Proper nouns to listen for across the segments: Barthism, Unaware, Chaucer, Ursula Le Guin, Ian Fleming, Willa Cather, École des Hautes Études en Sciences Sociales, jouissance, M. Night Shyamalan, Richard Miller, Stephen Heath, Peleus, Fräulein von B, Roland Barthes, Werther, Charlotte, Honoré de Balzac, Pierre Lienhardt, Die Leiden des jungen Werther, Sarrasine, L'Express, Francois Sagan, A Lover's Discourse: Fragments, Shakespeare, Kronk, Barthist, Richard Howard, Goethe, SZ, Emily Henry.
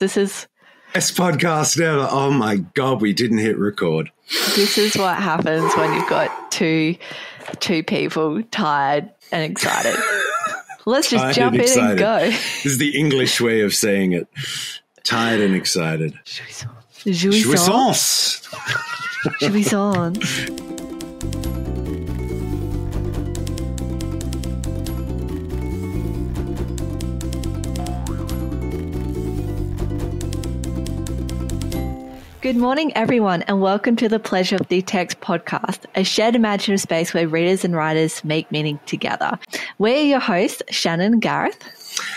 This is best podcast ever. Oh my God, we didn't hit record. This is what happens when you've got two people tired and excited. Let's just jump in and go. This is the English way of saying it. Tired and excited. Jouissance. Jouissance. Good morning, everyone, and welcome to the Pleasure of the Text podcast, a shared imaginative space where readers and writers make meaning together. We're your hosts, Shannon and Gareth.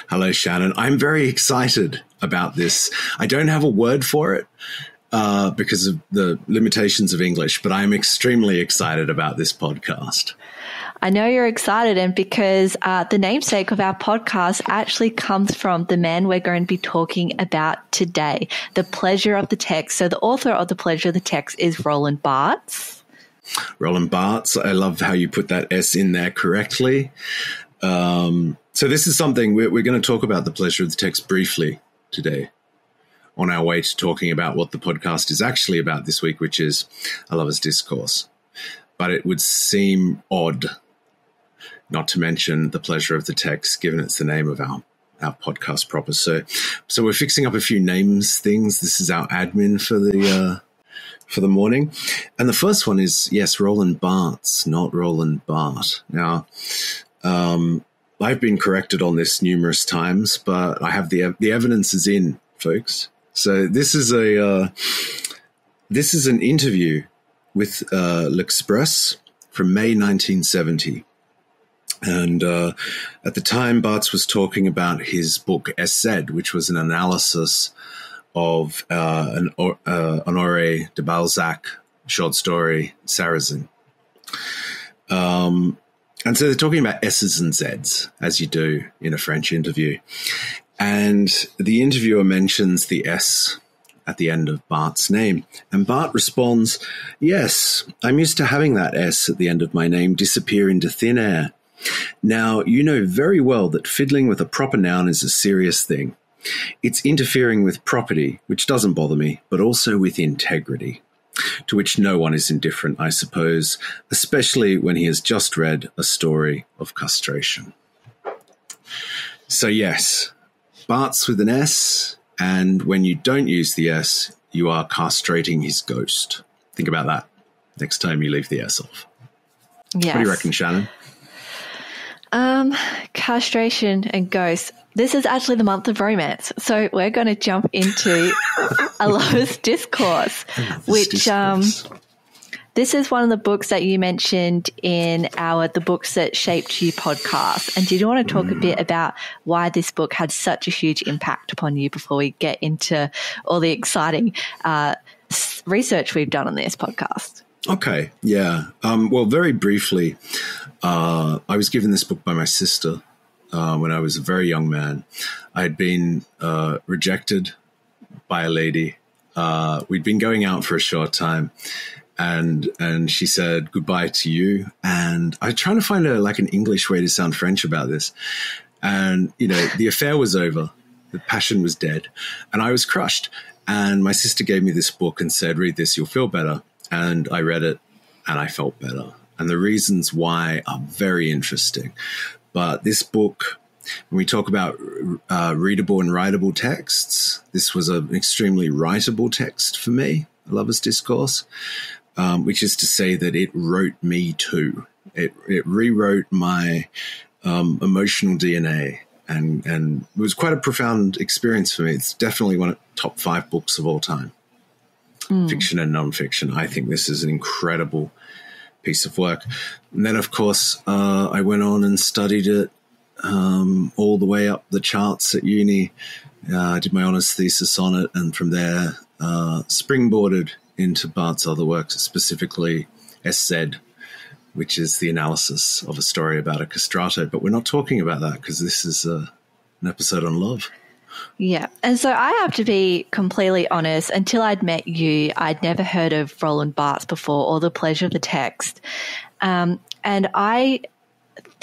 Hello, Shannon. I'm very excited about this. I don't have a word for it because of the limitations of English, but I'm extremely excited about this podcast. I know you're excited, and because the namesake of our podcast actually comes from the man we're going to be talking about today, The Pleasure of the Text. So the author of The Pleasure of the Text is Roland Barthes. Roland Barthes. I love how you put that S in there correctly. So this is something we're going to talk about, The Pleasure of the Text, briefly today on our way to talking about what the podcast is actually about this week, which is A Lover's Discourse. But it would seem odd not to mention The Pleasure of the Text, given it's the name of our podcast proper. So we're fixing up a few names things. This is our admin for the morning. And the first one is, yes, Roland Barthes, not Roland Barthes. Now, I've been corrected on this numerous times, but I have the evidence is in, folks. So this is an interview with L'Express from May 1970. And at the time, Barthes was talking about his book SZ, which was an analysis of Honoré de Balzac short story, Sarrasine. And so they're talking about S's and Z's, as you do in a French interview. And the interviewer mentions the S at the end of Bart's name. And Bart responds, "Yes, I'm used to having that S at the end of my name disappear into thin air. Now, you know very well that fiddling with a proper noun is a serious thing. It's interfering with property, which doesn't bother me, but also with integrity, to which no one is indifferent, I suppose, especially when he has just read a story of castration." So yes, Bart's with an S, and when you don't use the S, you are castrating his ghost. Think about that next time you leave the S off. Yes. What do you reckon, Shannon? Castration and ghosts. This is actually the month of romance. So we're going to jump into A Lover's Discourse, this is one of the books that you mentioned in our The Books That Shaped You podcast. And did you want to talk a bit about why this book had such a huge impact upon you before we get into all the exciting research we've done on this podcast? Okay, yeah. Well, very briefly, I was given this book by my sister when I was a very young man. I had been rejected by a lady. We'd been going out for a short time, and she said goodbye to you. And I was trying to find an English way to sound French about this. And, the affair was over. The passion was dead. And I was crushed. And my sister gave me this book and said, "Read this, you'll feel better." And I read it and I felt better. And the reasons why are very interesting. But this book, when we talk about readable and writable texts, this was an extremely writable text for me, A Lover's Discourse, which is to say that it wrote me too. It rewrote my emotional DNA, and it was quite a profound experience for me. It's definitely one of the top 5 books of all time. Fiction and nonfiction. I think this is an incredible piece of work. And then, of course, I went on and studied it all the way up the charts at uni. I did my honours thesis on it, and from there springboarded into Barthes' other works, specifically SZ, which is the analysis of a story about a castrato. But we're not talking about that because this is an episode on love. Yeah. And so I have to be completely honest, until I'd met you, I'd never heard of Roland Barthes before or The Pleasure of the Text. And I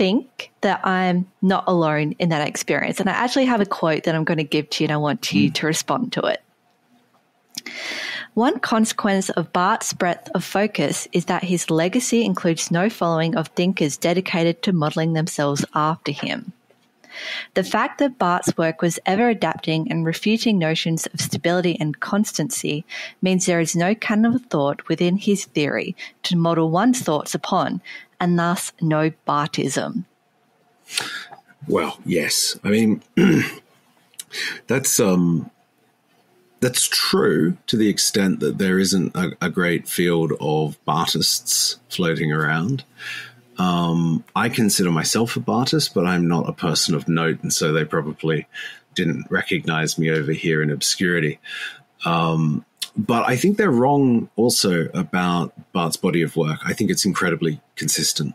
think that I'm not alone in that experience. And I actually have a quote that I'm going to give to you, and I want you to respond to it. One consequence of Barthes's breadth of focus is that his legacy includes no following of thinkers dedicated to modelling themselves after him. The fact that Barthes's work was ever adapting and refuting notions of stability and constancy means there is no canon of thought within his theory to model one's thoughts upon, and thus no Barthism. Well, yes. I mean, that's true to the extent that there isn't a great field of Barthists floating around. I consider myself a Barthist, but I'm not a person of note, and so they probably didn't recognize me over here in obscurity. But I think they're wrong also about Barth's body of work. I think it's incredibly consistent.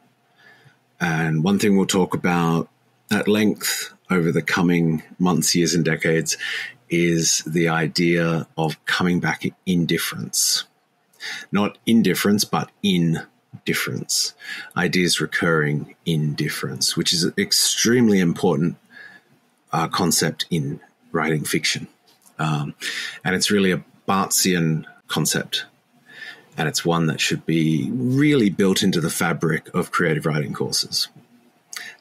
And one thing we'll talk about at length over the coming months, years, and decades is the idea of coming back at indifference. Not indifference, but indifference. Ideas recurring indifference, which is an extremely important concept in writing fiction. And it's really a Barthesian concept. And it's one that should be really built into the fabric of creative writing courses.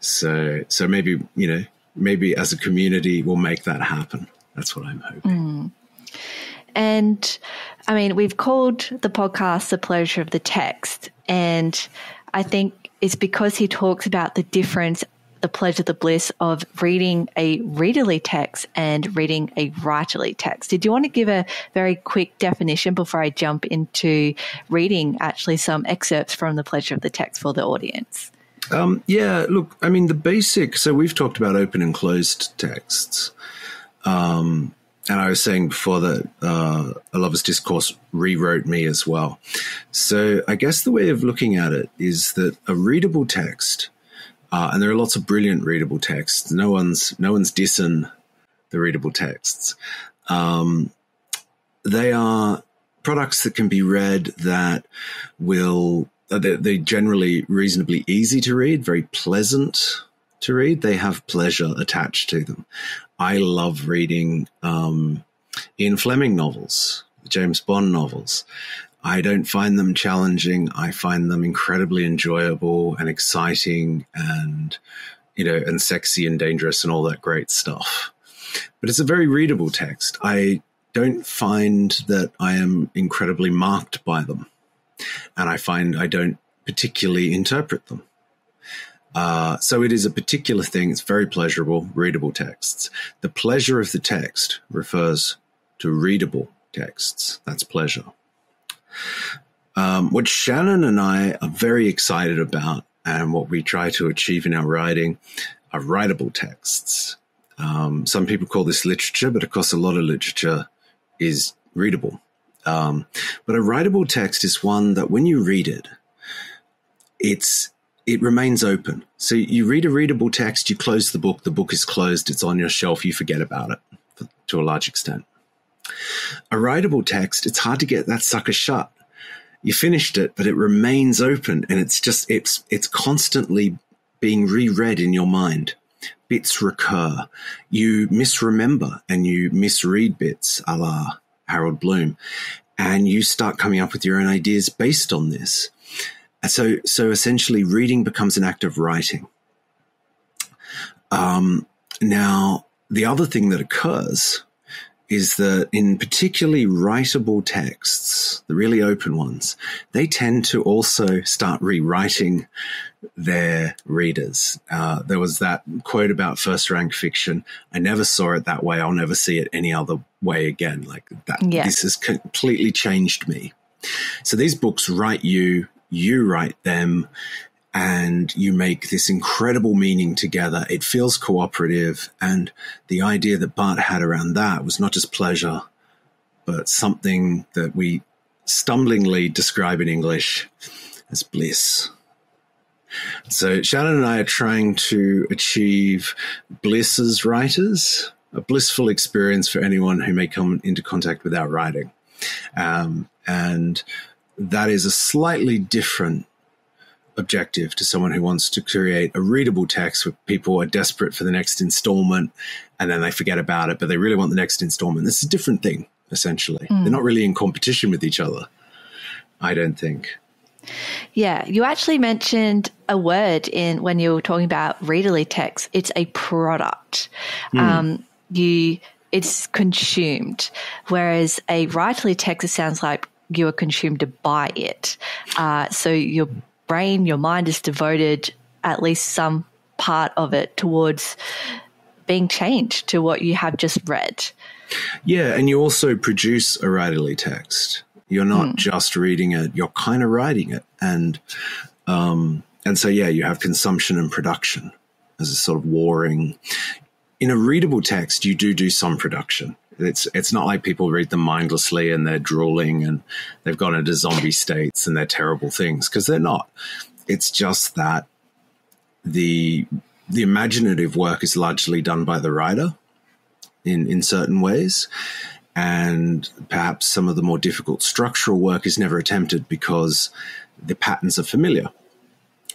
So maybe, you know, maybe as a community we'll make that happen. That's what I'm hoping. And, I mean, we've called the podcast The Pleasure of the Text, and I think it's because he talks about the difference, the pleasure, the bliss of reading a readerly text and reading a writerly text. Did you want to give a very quick definition before I jump into reading actually some excerpts from The Pleasure of the Text for the audience? Yeah, look, I mean, the basic, so we've talked about open and closed texts. And I was saying before that A Lover's Discourse rewrote me as well. So I guess the way of looking at it is that a readable text, and there are lots of brilliant readable texts. No one's dissing the readable texts. They are products that can be read that will they're generally reasonably easy to read, very pleasant to read. They have pleasure attached to them. I love reading Ian Fleming novels, James Bond novels. I don't find them challenging. I find them incredibly enjoyable and exciting and, you know, and sexy and dangerous and all that great stuff. But it's a very readable text. I don't find that I am incredibly marked by them. And I find I don't particularly interpret them. So it is a particular thing. It's very pleasurable, readable texts. The pleasure of the text refers to readable texts. That's pleasure. What Shannon and I are very excited about and what we try to achieve in our writing are writable texts. Some people call this literature, but of course a lot of literature is readable. But a writable text is one that when you read it, it remains open. So you read a readable text, you close the book is closed, it's on your shelf, you forget about it to a large extent. A writable text, it's hard to get that sucker shut. You finished it, but it remains open, and it's just, it's constantly being reread in your mind. Bits recur. You misremember and you misread bits, a la Harold Bloom, and you start coming up with your own ideas based on this. So essentially reading becomes an act of writing. Now, the other thing that occurs is that in particularly writable texts, the really open ones, they tend to also start rewriting their readers. There was that quote about first-rank fiction, I never saw it that way, I'll never see it any other way again. Like that. Yeah. This has completely changed me. So these books write you, you write them, and you make this incredible meaning together. It feels cooperative, and the idea that Barth had around that was not just pleasure, but something that we stumblingly describe in English as bliss. So Shannon and I are trying to achieve bliss as writers, a blissful experience for anyone who may come into contact with our writing. And that is a slightly different objective to someone who wants to create a readable text where people are desperate for the next installment and then they forget about it, but they really want the next installment. This is a different thing, essentially. Mm. They're not really in competition with each other, I don't think. Yeah, you actually mentioned a word when you were talking about readerly text. It's a product. Mm. It's consumed, whereas a writerly text, it sounds like you are consumed by it. So your brain, your mind is devoted at least some part of it towards being changed to what you have just read. Yeah, and you also produce a writerly text. You're not just reading it, you're kind of writing it. And so, yeah, you have consumption and production as a sort of warring. In a readable text, you do some production. It's not like people read them mindlessly and they're drooling and they've gone into zombie states and they're terrible things, because they're not. It's just that the imaginative work is largely done by the writer in certain ways. And perhaps some of the more difficult structural work is never attempted because the patterns are familiar.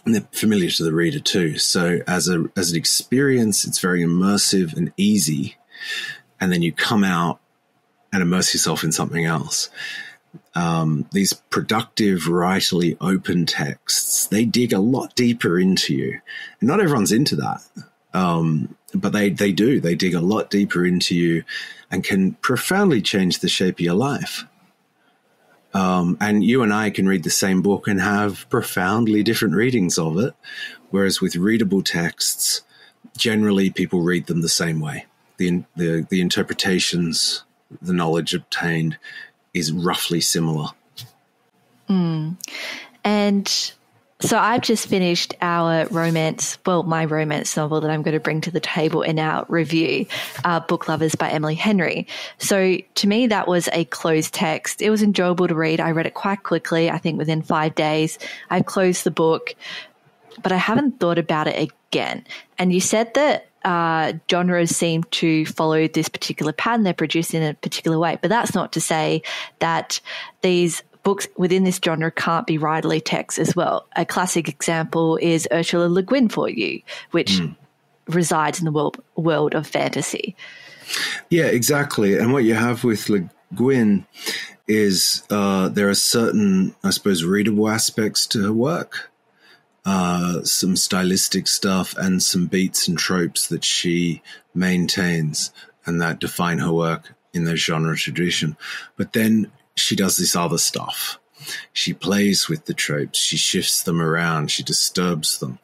And they're familiar to the reader too. So as an experience, it's very immersive and easy. And then you come out and immerse yourself in something else. These productive, writerly open texts, they dig a lot deeper into you. And not everyone's into that. But they do. They dig a lot deeper into you and can profoundly change the shape of your life. And you and I can read the same book and have profoundly different readings of it, whereas with readable texts, generally people read them the same way. The interpretations, the knowledge obtained is roughly similar. Mm. And so I've just finished my romance novel that I'm going to bring to the table in our review, Book Lovers by Emily Henry. So to me, that was a closed text. It was enjoyable to read. I read it quite quickly, I think within 5 days. I closed the book, but I haven't thought about it again. And you said that genres seem to follow this particular pattern. They're produced in a particular way. But that's not to say that these books within this genre can't be writerly texts as well. A classic example is Ursula Le Guin for you, which resides in the world of fantasy. Yeah, exactly. And what you have with Le Guin is there are certain, I suppose, readable aspects to her work, some stylistic stuff and some beats and tropes that she maintains and that define her work in the genre tradition. But then she does this other stuff. She plays with the tropes. She shifts them around. She disturbs them.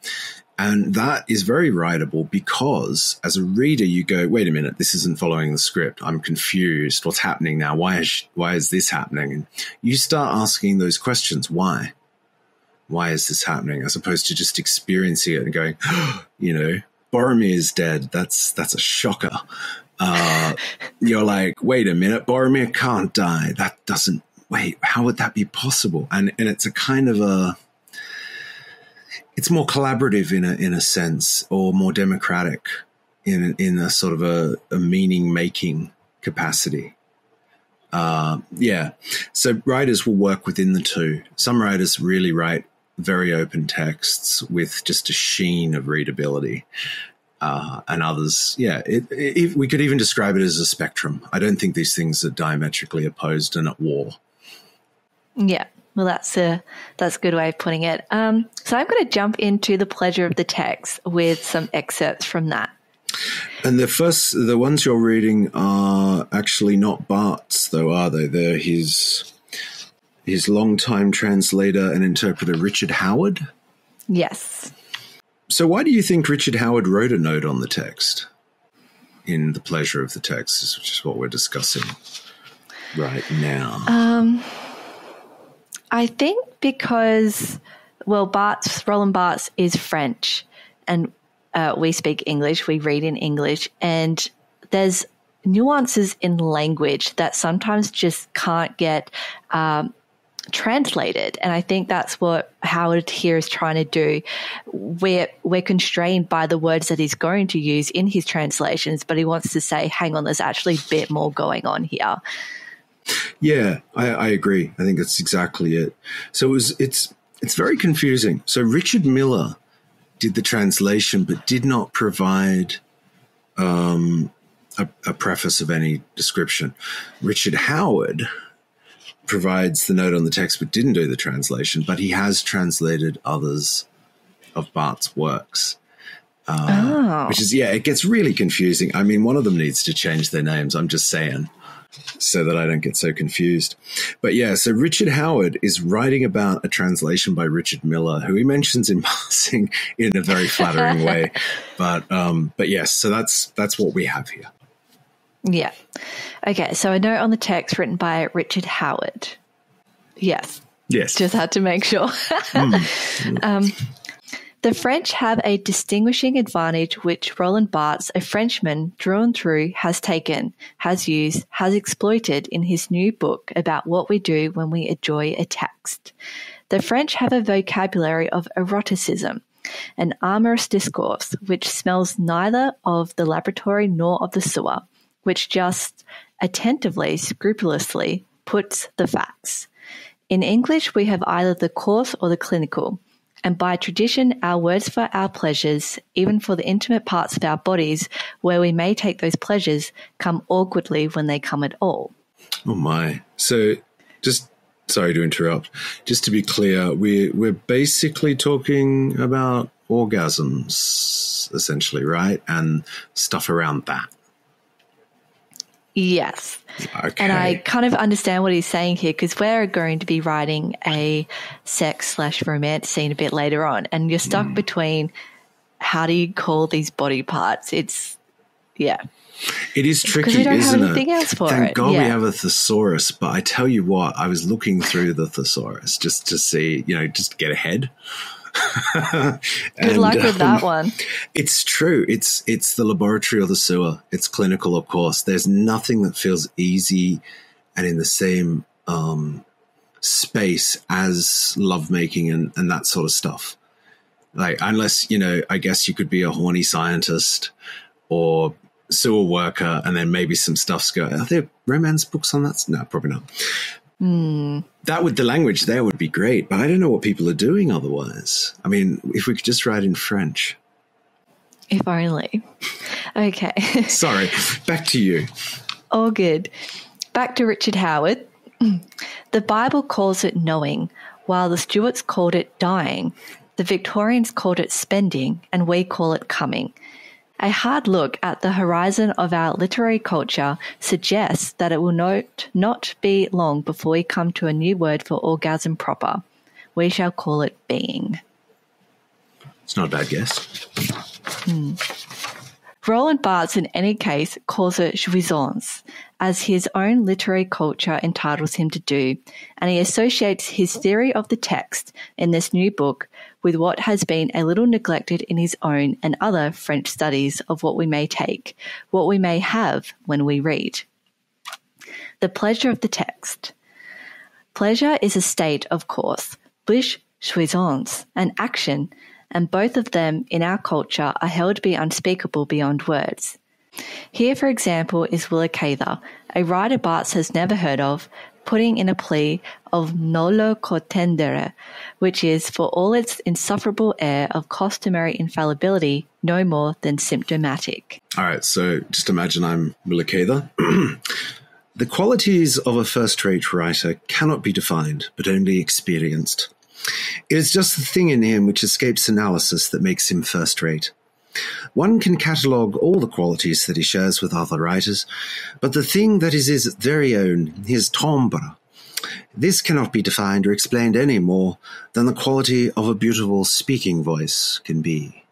And that is very writable because as a reader, you go, wait a minute, this isn't following the script. I'm confused. What's happening now? Why is this happening? And you start asking those questions. Why? Why is this happening? As opposed to just experiencing it and going, Boromir is dead. That's a shocker. You're like, wait a minute, Boromir can't die. That doesn't, wait, how would that be possible? And it's a kind of it's more collaborative in a sense, or more democratic in a sort of a meaning making capacity. Yeah. So writers will work within the two. Some writers really write very open texts with just a sheen of readability. And others, yeah, we could even describe it as a spectrum. I don't think these things are diametrically opposed and at war. Yeah, well, that's a good way of putting it. So I'm going to jump into The Pleasure of the Text with some excerpts from that. And the ones you're reading are actually not Barthes, though, are they? They're his longtime translator and interpreter, Richard Howard. Yes. So why do you think Richard Howard wrote a note on the text in The Pleasure of the Text, which is what we're discussing right now? I think because, Roland Barthes is French and we speak English, we read in English, and there's nuances in language that sometimes just can't get translated. And I think that's what Howard here is trying to do. We're constrained by the words that he's going to use in his translations, but he wants to say, hang on, there's actually a bit more going on here. Yeah, I agree. I think that's exactly it. So it's It's very confusing. So Richard Miller did the translation but did not provide a preface of any description. Richard Howard provides the note on the text but didn't do the translation, but he has translated others of Barth's works. Which is, yeah, it gets really confusing. I mean, one of them needs to change their names, I'm just saying, so that I don't get so confused. But yeah, so Richard Howard is writing about a translation by Richard Miller, who he mentions in passing in a very flattering way. But yes, so that's what we have here. Yeah. Okay, so a note on the text written by Richard Howard. Yes. Yes. Just had to make sure. The French have a distinguishing advantage which Roland Barthes, a Frenchman drawn through, has taken, has used, has exploited in his new book about what we do when we enjoy a text. The French have a vocabulary of eroticism, an amorous discourse which smells neither of the laboratory nor of the sewer, which just attentively, scrupulously puts the facts. In English, we have either the coarse or the clinical. And by tradition, our words for our pleasures, even for the intimate parts of our bodies, where we may take those pleasures, come awkwardly when they come at all. Oh, my. So just, sorry to interrupt, just to be clear, we're basically talking about orgasms, essentially, right? And stuff around that. Yes. Okay. And I kind of understand what he's saying here, because we're going to be writing a sex/romance scene a bit later on, and you're stuck between how do you call these body parts? It is tricky, isn't it? Because we don't have anything else for it. Thank God we have a thesaurus, but I tell you what, I was looking through the thesaurus just to see, just to get ahead. Good luck with that one. It's true. It's the laboratory or the sewer. It's clinical, of course. There's nothing that feels easy and in the same space as lovemaking and that sort of stuff. Like, unless, I guess you could be a horny scientist or sewer worker, and then maybe some stuff's going. Are there romance books on that? No, probably not. That would, the language there would be great, but I don't know what people are doing otherwise. I mean, if we could just write in French. If only. Okay. Sorry. Back to you. All good. Back to Richard Howard. The Bible calls it knowing, while the Stuarts called it dying. The Victorians called it spending, and we call it coming. A hard look at the horizon of our literary culture suggests that it will not be long before we come to a new word for orgasm proper. We shall call it being. It's not a bad guess. Roland Barthes, in any case, calls it jouissance, as his own literary culture entitles him to do, and he associates his theory of the text in this new book with what has been a little neglected in his own and other French studies of what we may take, what we may have when we read. The pleasure of the text. Pleasure is a state, of course, which jouissance, an action, and both of them in our culture are held to be unspeakable beyond words. Here, for example, is Willa Cather, a writer Barthes has never heard of, putting in a plea of nolo contendere, which is, for all its insufferable air of customary infallibility, no more than symptomatic. All right, so just imagine I'm Willa Cather. The qualities of a first-rate writer cannot be defined, but only experienced. It is just the thing in him which escapes analysis that makes him first-rate. One can catalogue all the qualities that he shares with other writers, but the thing that is his very own, his timbre, this cannot be defined or explained any more than the quality of a beautiful speaking voice can be.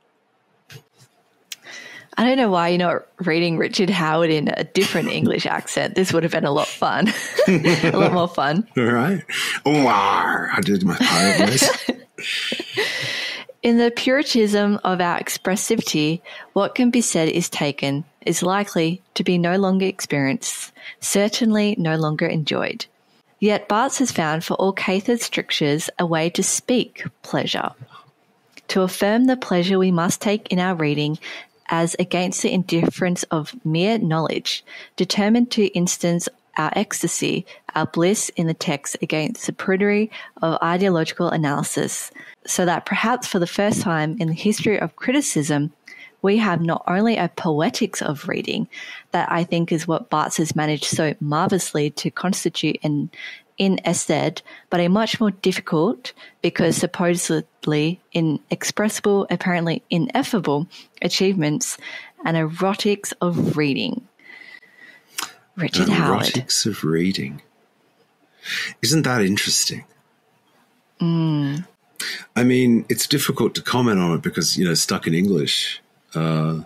I don't know why you're not reading Richard Howard in a different English accent. This would have been a lot fun. A lot more fun. All right. Oh, I did my pirate voice. In the puritanism of our expressivity, what can be said is taken, is likely to be no longer experienced, certainly no longer enjoyed. Yet Barthes has found for all Cather's strictures a way to speak pleasure, to affirm the pleasure we must take in our reading as against the indifference of mere knowledge, determined to instance our ecstasy, our bliss in the text against the prudery of ideological analysis, so that perhaps for the first time in the history of criticism, we have not only a poetics of reading, that I think is what Barthes has managed so marvelously to constitute in SZ, but a much more difficult, because supposedly inexpressible, apparently ineffable achievements, and erotics of reading. Richard Howard. Erotics of reading. Isn't that interesting? Mm. I mean, it's difficult to comment on it because, you know, stuck in English. I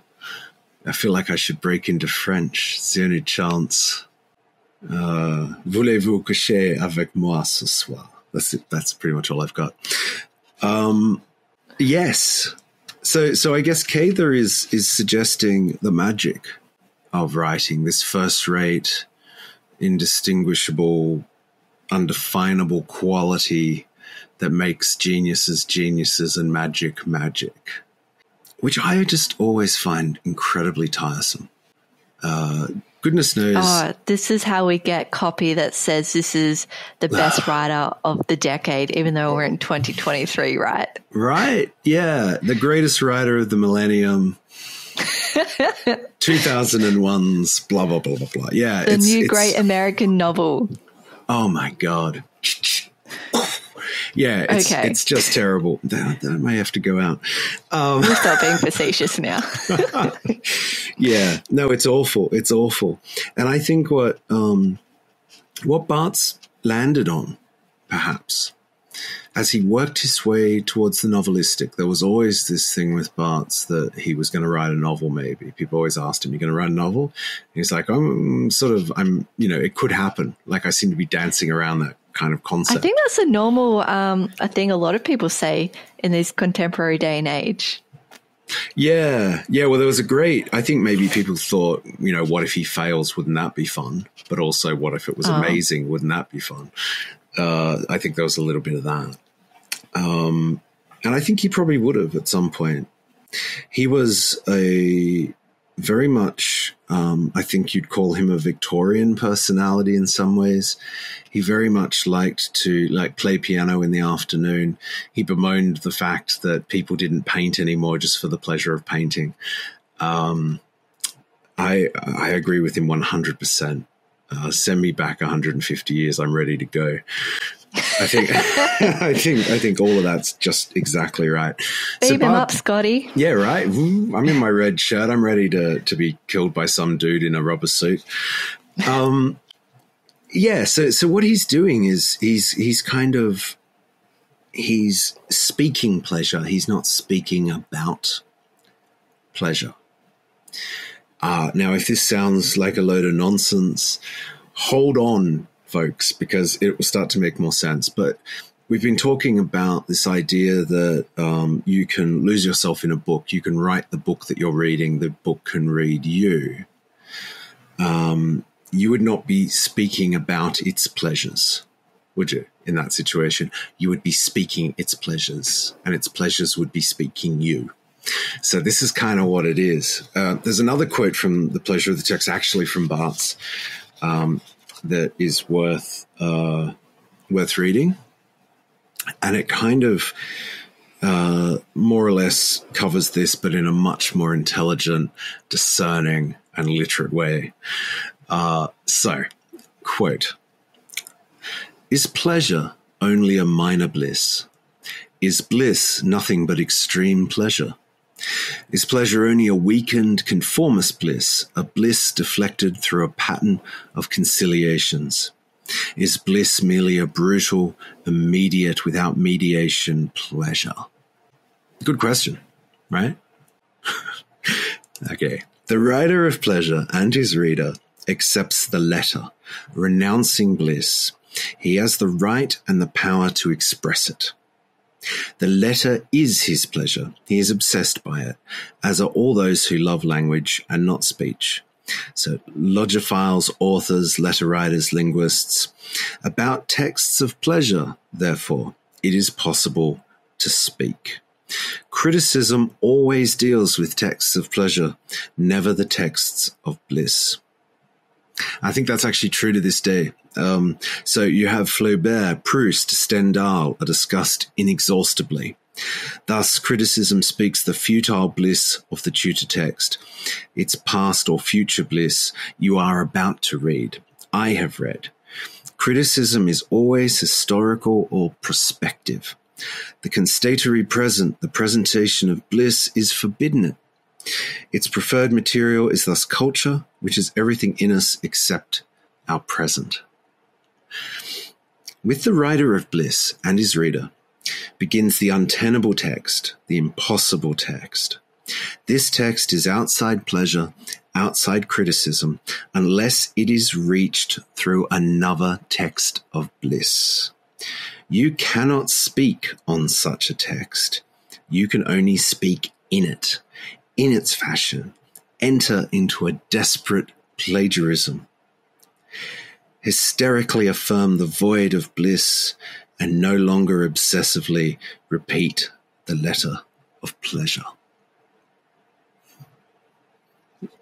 feel like I should break into French. It's the only chance. Voulez-vous coucher avec moi ce soir? That's it. That's pretty much all I've got. Yes. So I guess Cather is suggesting the magic of writing, this first-rate, indistinguishable, undefinable quality that makes geniuses geniuses and magic magic, which I just always find incredibly tiresome. Goodness knows. Oh, this is how we get copy that says this is the best writer of the decade, even though we're in 2023, right? Right, yeah. The greatest writer of the millennium. 2001's blah, blah, blah, blah, blah. Yeah. The new great American novel. Oh, my God. Yeah, it's just terrible. I may have to go out. We'll stop being facetious now. Yeah, no, it's awful. It's awful. And I think what Barthes landed on, perhaps, as he worked his way towards the novelistic, there was always this thing with Barthes that he was going to write a novel maybe. People always asked him, "You're going to write a novel?" And he's like, it could happen. Like, I seem to be dancing around that kind of concept. I think that's a normal thing a lot of people say in this contemporary day and age. Yeah. Yeah, well, there was a great, I think maybe people thought, you know, what if he fails? Wouldn't that be fun? But also, what if it was amazing? Wouldn't that be fun? I think there was a little bit of that. And I think he probably would have at some point. He was a very much, I think you'd call him a Victorian personality in some ways. He very much liked to play piano in the afternoon. He bemoaned the fact that people didn't paint anymore just for the pleasure of painting. I agree with him 100%. Send me back 150 years. I'm ready to go. I think all of that's just exactly right. Beam him up, Scotty. Yeah, right. I'm in my red shirt. I'm ready to be killed by some dude in a rubber suit. Yeah. So what he's doing is he's speaking pleasure. He's not speaking about pleasure. Now, if this sounds like a load of nonsense, hold on, folks, because it will start to make more sense. But we've been talking about this idea that you can lose yourself in a book. You can write the book that you're reading. The book can read you. You would not be speaking about its pleasures, would you? In that situation, you would be speaking its pleasures, and its pleasures would be speaking you. So this is kind of what it is. There's another quote from The Pleasure of the Text, actually from Barthes, that is worth reading. And it kind of more or less covers this, but in a much more intelligent, discerning, and literate way. So, quote, "Is pleasure only a minor bliss? Is bliss nothing but extreme pleasure? Is pleasure only a weakened, conformist bliss, a bliss deflected through a pattern of conciliations? Is bliss merely a brutal, immediate, without mediation pleasure?" Good question, right? Okay. "The writer of pleasure and his reader accepts the latter, renouncing bliss. He has the right and the power to express it. The letter is his pleasure. He is obsessed by it, as are all those who love language and not speech." So logophiles, authors, letter writers, linguists. "About texts of pleasure, therefore, it is possible to speak. Criticism always deals with texts of pleasure, never the texts of bliss. I think that's actually true to this day. So you have Flaubert, Proust, Stendhal are discussed inexhaustibly. Thus, criticism speaks the futile bliss of the tutor text. It's past or future bliss you are about to read. I have read. Criticism is always historical or prospective. The constatatory present, the presentation of bliss, is forbidden. Its preferred material is thus culture, which is everything in us except our present. With the writer of bliss and his reader begins the untenable text, the impossible text. This text is outside pleasure, outside criticism, unless it is reached through another text of bliss. You cannot speak on such a text. You can only speak in it, in its fashion, enter into a desperate plagiarism, hysterically affirm the void of bliss, and no longer obsessively repeat the letter of pleasure.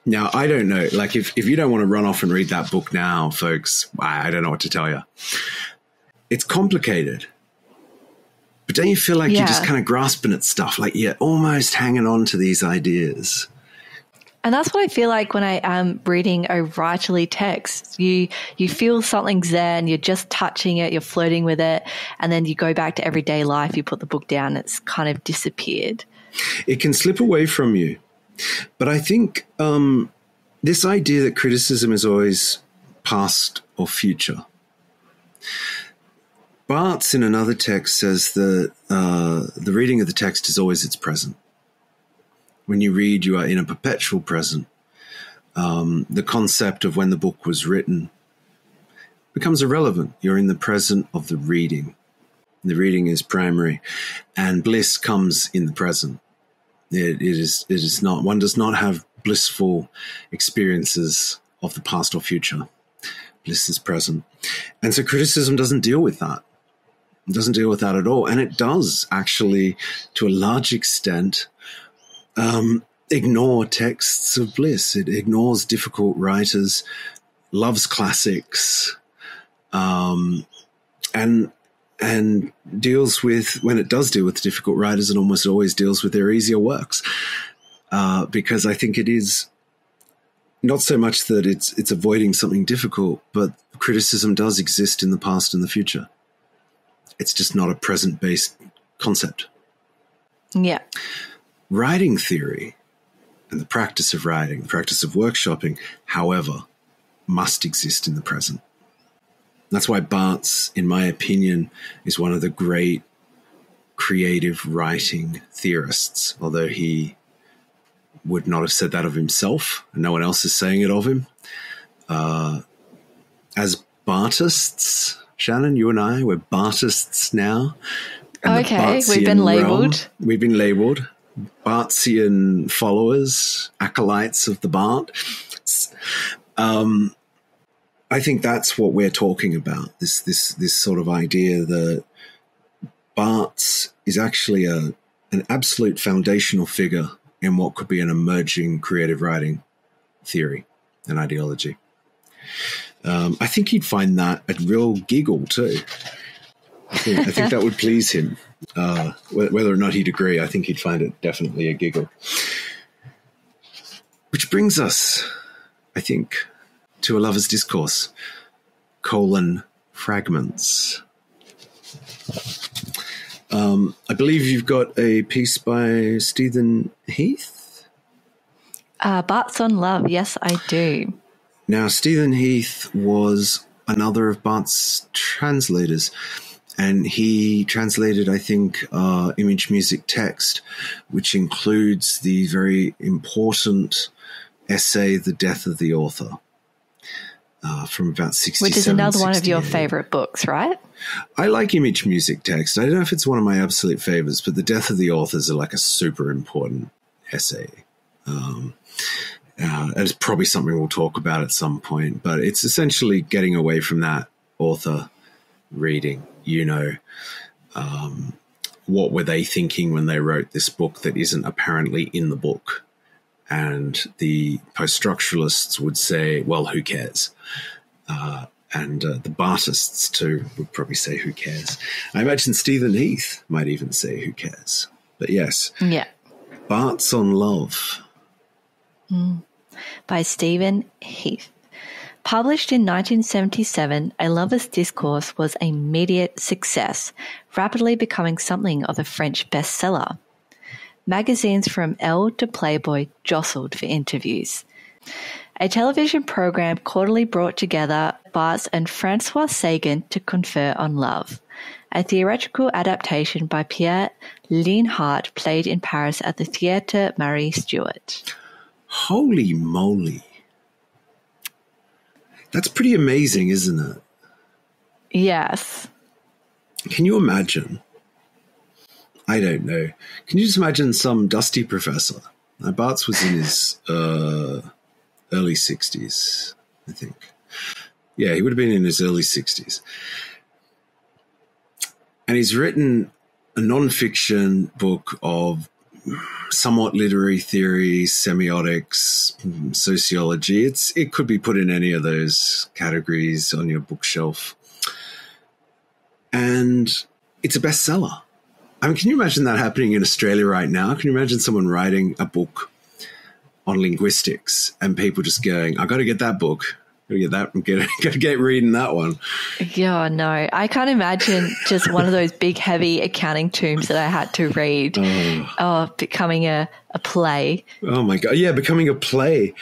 Now, I don't know, like if you don't want to run off and read that book now, folks, I don't know what to tell you. It's complicated. But don't you feel like you're just kind of grasping at stuff, like you're almost hanging on to these ideas? And that's what I feel like when I am reading a writerly text. You feel something's there and you're just touching it, you're flirting with it, and then you go back to everyday life, you put the book down, it's kind of disappeared. It can slip away from you. But I think this idea that criticism is always past or future. Barthes in another text says that the reading of the text is always its present. When you read, you are in a perpetual present. The concept of when the book was written becomes irrelevant. You're in the present of the reading. The reading is primary, and bliss comes in the present. It is not. One does not have blissful experiences of the past or future. Bliss is present. And so criticism doesn't deal with that. It doesn't deal with that at all. And it does actually, to a large extent, ignore texts of bliss. It ignores difficult writers, loves classics, and deals with, when it does deal with difficult writers, it almost always deals with their easier works, because I think it is not so much that it's avoiding something difficult, but criticism does exist in the past and the future. It's just not a present-based concept. Yeah. Writing theory and the practice of writing, the practice of workshopping, however, must exist in the present. That's why Barthes, in my opinion, is one of the great creative writing theorists, although he would not have said that of himself, and no one else is saying it of him. As Bartists, Shannon, you and I, we're Bartists now. Okay, we've been labelled. We've been labelled. Barthesian followers, acolytes of the Barth. I think that's what we're talking about, this sort of idea that Barthes is actually an absolute foundational figure in what could be an emerging creative writing theory and ideology. I think he'd find that a real giggle too. I think that would please him. Whether or not he'd agree, I think he'd find it definitely a giggle. Which brings us, I think, to A Lover's Discourse, Fragments. I believe you've got a piece by Stephen Heath? Barthes on Love, yes, I do. Now, Stephen Heath was another of Barthes' translators, and he translated, I think, Image Music Text, which includes the very important essay, The Death of the Author, from about 67, which is another one of your favourite books, right? I like Image Music Text. I don't know if it's one of my absolute favourites, but The Death of the Author is like a super important essay. It's probably something we'll talk about at some point, but it's essentially getting away from that author reading. You know, what were they thinking when they wrote this book that isn't apparently in the book? And the post-structuralists would say, well, who cares? And the Barthists, too, would probably say, who cares? I imagine Stephen Heath might even say, who cares? But yes. Yeah. Barts on Love. Mm. By Stephen Heath. Published in 1977, A Lover's Discourse was an immediate success, rapidly becoming something of a French bestseller. Magazines from Elle to Playboy jostled for interviews. A television program quarterly brought together Barthes and Francois Sagan to confer on love. A theatrical adaptation by Pierre Lienhardt played in Paris at the Théâtre Marie Stuart. Holy moly. That's pretty amazing, isn't it? Yes. Can you imagine? I don't know. Can you just imagine some dusty professor? Now, Barthes was in his early 60s, I think. Yeah, he would have been in his early 60s. And he's written a non-fiction book of somewhat literary theory, semiotics, sociology. It could be put in any of those categories on your bookshelf. And it's a bestseller. I mean, can you imagine that happening in Australia right now? Can you imagine someone writing a book on linguistics and people just going, I've got to get that book. Got to get reading that one. Yeah, no. I can't imagine just one of those big, heavy accounting tomes that I had to read. Oh, becoming a play. Oh, my God. Yeah, becoming a play.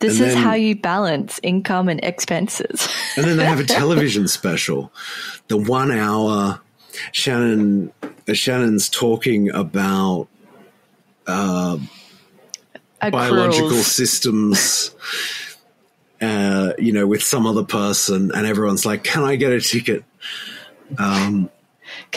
This is how you balance income and expenses. And then they have a television special, the 1 hour Shannon's talking about biological systems, with some other person, and everyone's like, can I get a ticket? Can I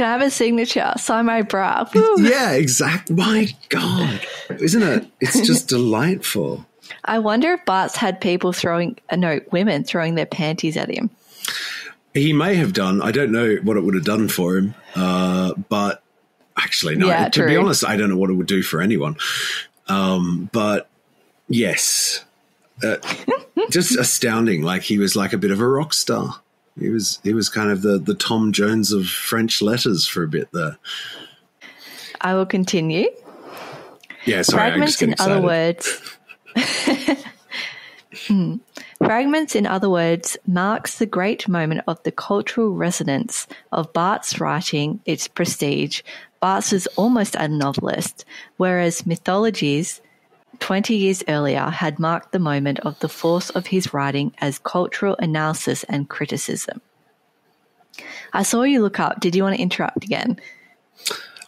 have a signature? Sign my bra. Woo. Yeah, exactly. My God. Isn't it? It's just delightful. I wonder if Barthes had people women throwing their panties at him. He may have done. I don't know what it would have done for him, but actually, no. Yeah, to be honest, I don't know what it would do for anyone. But yes, just astounding. Like he was like a bit of a rock star. He was kind of the Tom Jones of French letters for a bit there. I will continue. Yeah, sorry. Fragments, in other words. Fragments, in other words, marks the great moment of the cultural resonance of Barthes' writing, its prestige. Barthes was almost a novelist, whereas Mythologies, 20 years earlier, had marked the moment of the force of his writing as cultural analysis and criticism. I saw you look up. Did you want to interrupt again?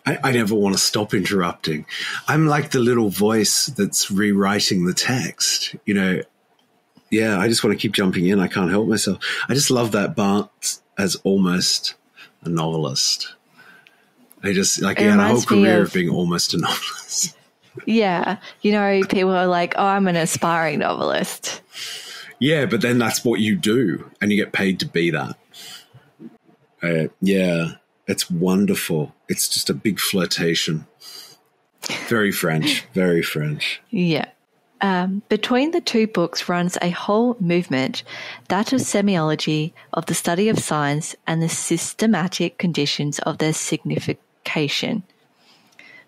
I never want to stop interrupting. I'm like the little voice that's rewriting the text, Yeah, I just want to keep jumping in. I can't help myself. I just love that Barthes as almost a novelist. He had a whole career of being almost a novelist. Yeah. People are like, oh, I'm an aspiring novelist. Yeah, but then that's what you do and you get paid to be that. Yeah, it's wonderful. It's just a big flirtation. Very French, very French. Yeah. Between the two books runs a whole movement, that of semiology, of the study of signs and the systematic conditions of their signification,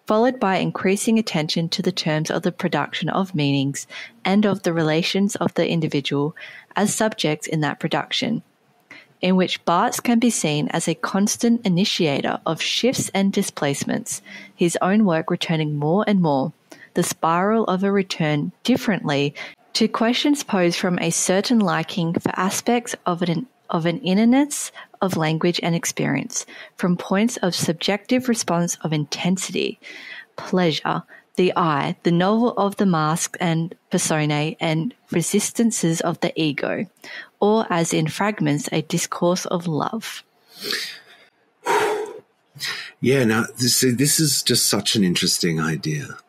followed by increasing attention to the terms of the production of meanings and of the relations of the individual as subjects in that production, in which Barthes can be seen as a constant initiator of shifts and displacements, his own work returning more and more, the spiral of a return differently to questions posed from a certain liking for aspects of an innerness of language and experience, from points of subjective response of intensity, pleasure, the eye, the novel of the mask and personae, and resistances of the ego, or as in Fragments, a discourse of love. Yeah, now this is just such an interesting idea.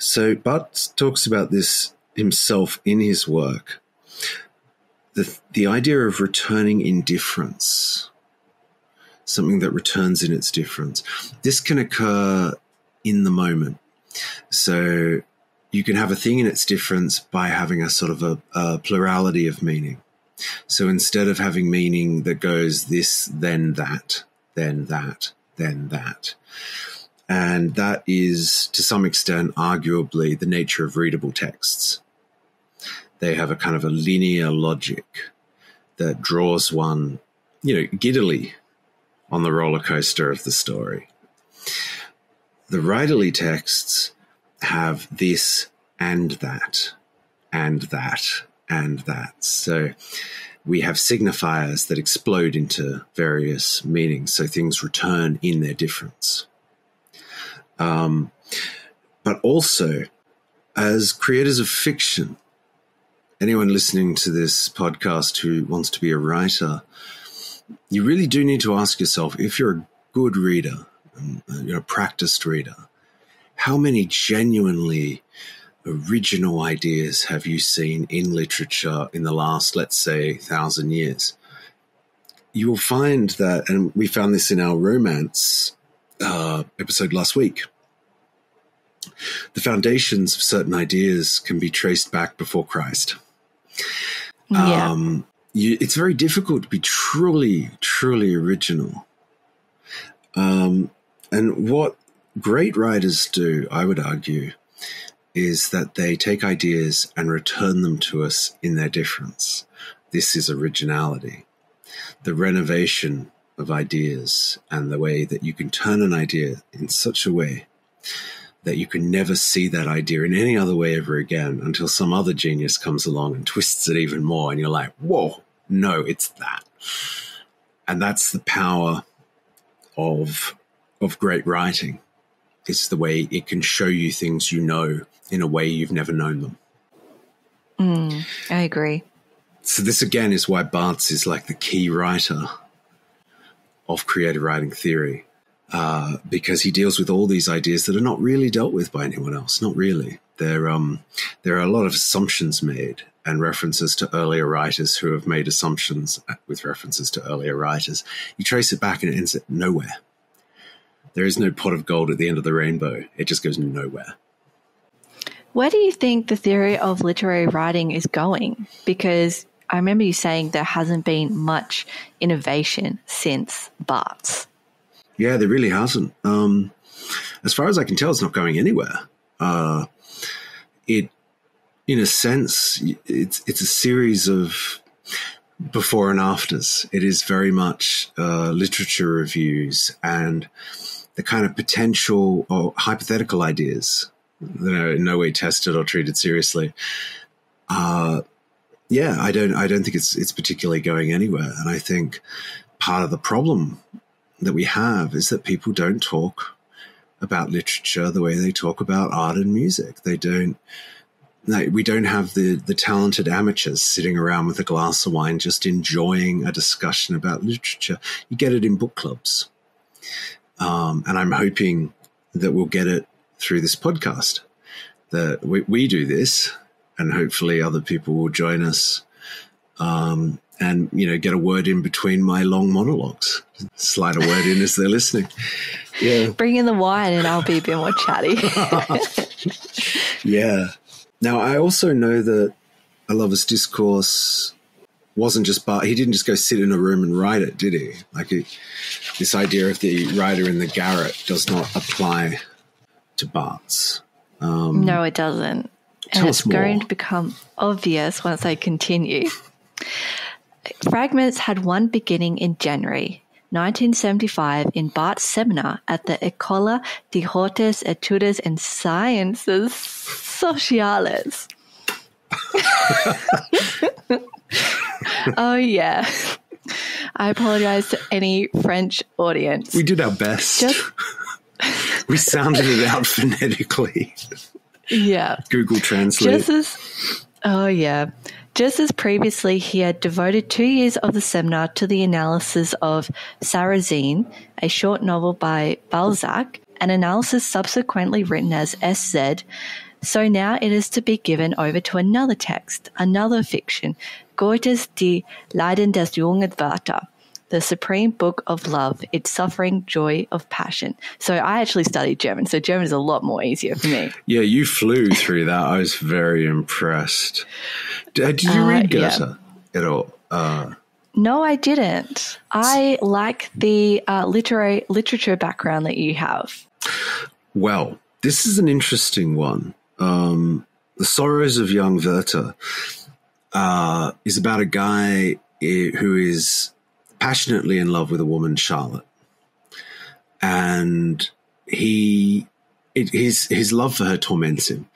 So Barthes talks about this himself in his work, the idea of returning in difference, something that returns in its difference. This can occur in the moment. So you can have a thing in its difference by having a sort of a plurality of meaning. So instead of having meaning that goes this, then that, then that, then that. And that is, to some extent, arguably the nature of readable texts. They have a kind of a linear logic that draws one, you know, giddily on the roller coaster of the story. The writerly texts have this and that, and that, and that. So we have signifiers that explode into various meanings. So things return in their difference. But also, as creators of fiction, anyone listening to this podcast who wants to be a writer, you really do need to ask yourself, if you're a good reader, you're a practiced reader, how many genuinely original ideas have you seen in literature in the last, let's say, 1,000 years? You will find that, and we found this in our romance episode last week, the foundations of certain ideas can be traced back before Christ. Yeah. It's very difficult to be truly, truly original. And what great writers do, I would argue, is that they take ideas and return them to us in their difference. This is originality, the renovation of ideas, and the way that you can turn an idea in such a way that you can never see that idea in any other way ever again until some other genius comes along and twists it even more. And you're like, whoa, no, it's that. And that's the power of great writing. It's the way it can show you things you know in a way you've never known them. I agree. So this, again, is why Barthes is like the key writer of creative writing theory, because he deals with all these ideas that are not really dealt with by anyone else, not really. There are a lot of assumptions made and references to earlier writers who have made assumptions with references to earlier writers. You trace it back and it ends at nowhere. There is no pot of gold at the end of the rainbow. It just goes nowhere. Where do you think the theory of literary writing is going? Because I remember you saying there hasn't been much innovation since Barthes. Yeah, there really hasn't. As far as I can tell, it's not going anywhere. In a sense, it's a series of before and afters. It is very much literature reviews and the kind of potential or hypothetical ideas that are in no way tested or treated seriously. Yeah, I don't think it's particularly going anywhere. And I think part of the problem that we have is that people don't talk about literature the way they talk about art and music. They don't. Like, we don't have the talented amateurs sitting around with a glass of wine just enjoying a discussion about literature. You get it in book clubs. And I'm hoping that we'll get it through this podcast, that we do this, and hopefully other people will join us and, you know, get a word in between my long monologues. Slide a word in as they're listening. Yeah. Bring in the wine and I'll be a bit more chatty. Yeah. Now, I also know that A Lover's Discourse wasn't just he didn't just go sit in a room and write it, did he? Like, this idea of the writer in the garret does not apply to Barthes. No, it doesn't. And it's going to become obvious once I continue. Fragments had one beginning in January 1975 in Barth's seminar at the École des Hautes Études en Sciences Sociales. Oh, yeah. I apologize to any French audience. We did our best. We sounded it out phonetically. Yeah. Google Translate. Just as previously, he had devoted 2 years of the seminar to the analysis of Sarrasine, a short novel by Balzac, an analysis subsequently written as SZ. So now it is to be given over to another text, another fiction, Goethe's Die Leiden des jungen Werther, the supreme book of love, its suffering, joy of passion. So I actually studied German, so German is a lot more easier for me. Yeah, you flew through that. I was very impressed. Did you read Goethe at all? No, I didn't. I like the literature background that you have. Well, this is an interesting one. The Sorrows of Young Werther is about a guy who is passionately in love with a woman, Charlotte, and his love for her torments him.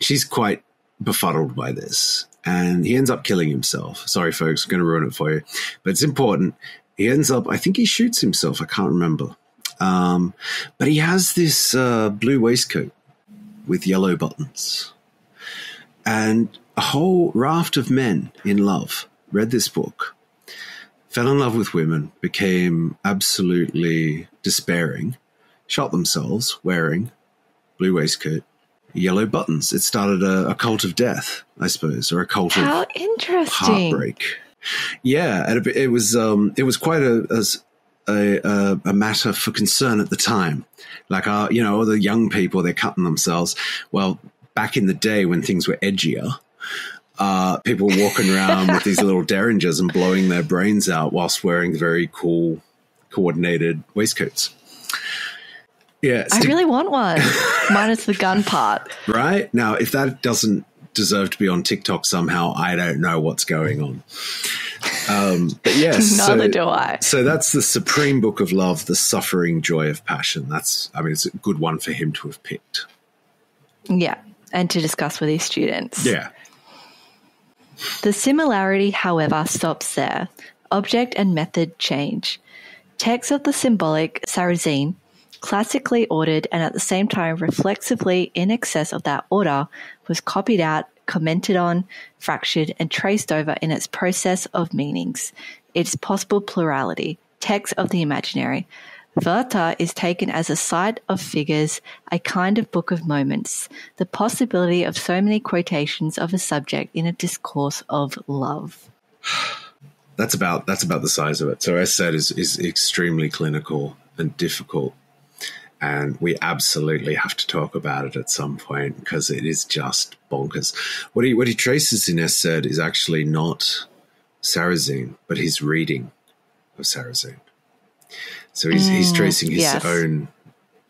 She's quite befuddled by this, and he ends up killing himself. Sorry, folks, I'm going to ruin it for you, but it's important. He ends up, I think he shoots himself. I can't remember. But he has this blue waistcoat with yellow buttons, and a whole raft of men in love read this book, fell in love with women, became absolutely despairing, shot themselves wearing blue waistcoat, yellow buttons. It started a cult of death, I suppose, or a cult How of interesting. Heartbreak. Yeah, and it was quite a matter for concern at the time. Like, the young people, they're cutting themselves. Well, back in the day when things were edgier, people walking around with these little derringers and blowing their brains out whilst wearing very cool, coordinated waistcoats. Yeah, I really want one, minus the gun part. Right? Now, if that doesn't deserve to be on TikTok somehow, I don't know what's going on. But yes. Neither do I. So that's the supreme book of love, the suffering joy of passion. It's a good one for him to have picked. Yeah, and to discuss with his students. Yeah. The similarity, however, stops there. Object and method change. Texts of the symbolic Sarrasine, classically ordered and at the same time reflexively in excess of that order, was copied out, commented on, fractured, and traced over in its process of meanings, its possible plurality, texts of the imaginary. Werther is taken as a site of figures, a kind of book of moments, the possibility of so many quotations of a subject in a discourse of love. That's about the size of it. So SZ is extremely clinical and difficult, and we absolutely have to talk about it at some point because it is just bonkers. What he traces in SZ is actually not Sarrasine, but his reading of Sarrasine. So he's tracing his own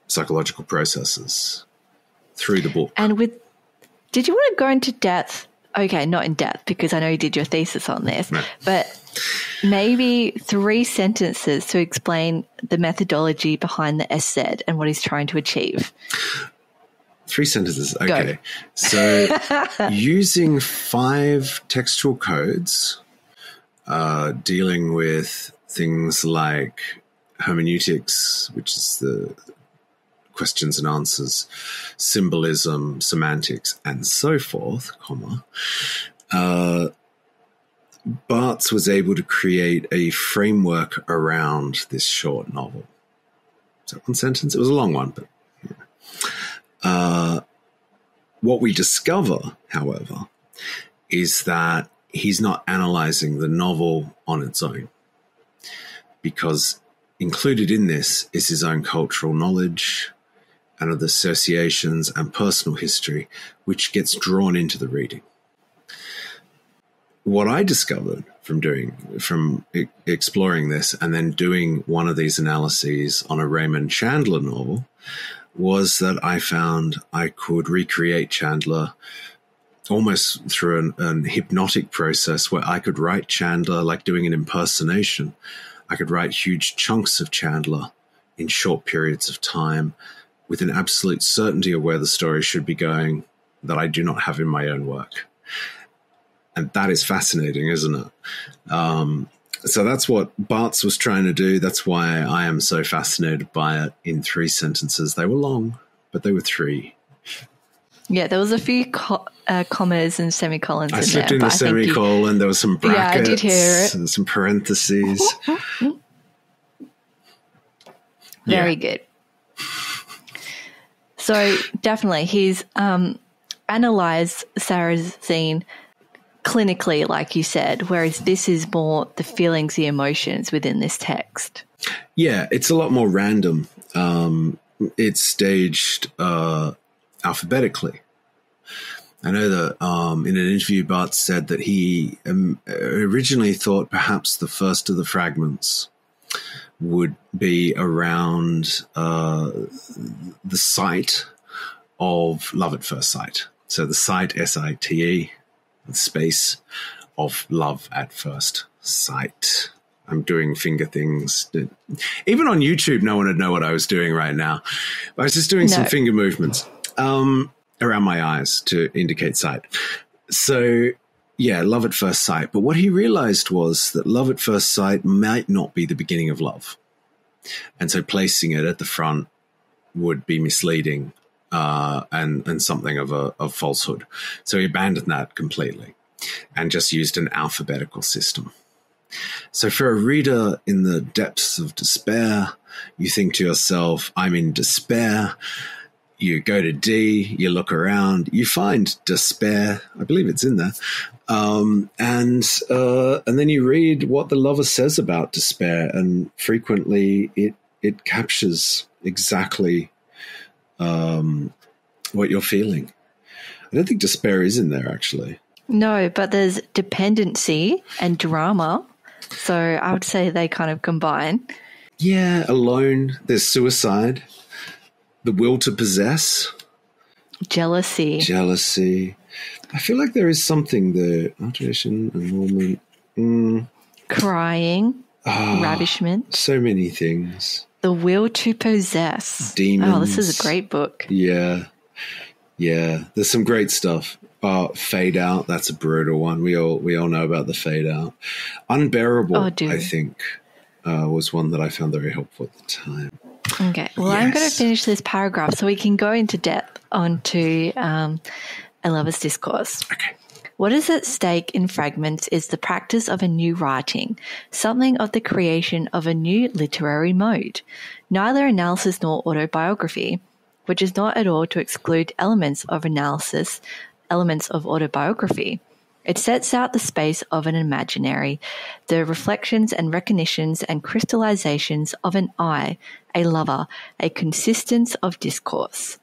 psychological processes through the book. And did you want to go into depth? Okay, not in depth, because I know you did your thesis on this, no. But maybe 3 sentences to explain the methodology behind the SZ and what he's trying to achieve. 3 sentences, okay. Go. So using 5 textual codes, dealing with things like hermeneutics, which is the questions and answers, symbolism, semantics, and so forth, Barthes was able to create a framework around this short novel. Is that one sentence? It was a long one, but yeah. What we discover, however, is that he's not analyzing the novel on its own, because included in this is his own cultural knowledge and of the associations and personal history, which gets drawn into the reading. What I discovered from exploring this and then doing one of these analyses on a Raymond Chandler novel was that I found I could recreate Chandler almost through an hypnotic process where I could write Chandler like doing an impersonation. I could write huge chunks of Chandler in short periods of time with an absolute certainty of where the story should be going that I do not have in my own work. And that is fascinating, isn't it? So that's what Barthes was trying to do. That's why I am so fascinated by it in 3 sentences. They were long, but they were 3. Yeah, there was a few commas and semicolons in there. I slipped in a semicolon. There was some brackets. Yeah, I did hear it. And some parentheses. Very good. So definitely he's analysed Sarrasine clinically, like you said, whereas this is more the feelings, the emotions within this text. Yeah, it's a lot more random. It's staged alphabetically. I know that in an interview, Barthes said that he originally thought perhaps the first of the fragments would be around the sight of love at first sight. So the sight, S-I-T-E, the space of love at first sight. I'm doing finger things. Even on YouTube, no one would know what I was doing right now. I was just doing some finger movements around my eyes to indicate sight. So, yeah, love at first sight. But what he realized was that love at first sight might not be the beginning of love. And so placing it at the front would be misleading and something of a falsehood. So he abandoned that completely and just used an alphabetical system. So for a reader in the depths of despair, you think to yourself, I'm in despair. You go to D, you look around, you find despair. I believe it's in there. And then you read what the lover says about despair, and frequently it captures exactly what you're feeling. I don't think despair is in there, actually. No, but there's dependency and drama. So I would say they kind of combine. Yeah, alone. There's suicide. The will to possess. Jealousy. I feel like there is something there. Alteration, annulment. Crying. Ravishment. So many things. The will to possess. Demons. Oh, this is a great book. Yeah. There's some great stuff. Fade out. That's a brutal one. We all know about the fade out. Unbearable, I think, was one that I found very helpful at the time. Okay. Well, yes. I'm going to finish this paragraph so we can go into depth onto A Lover's Discourse. Okay. What is at stake in Fragments is the practice of a new writing, something of the creation of a new literary mode, neither analysis nor autobiography, which is not at all to exclude elements of analysis, elements of autobiography. It sets out the space of an imaginary, the reflections and recognitions and crystallizations of an I, a lover, a consistence of discourse.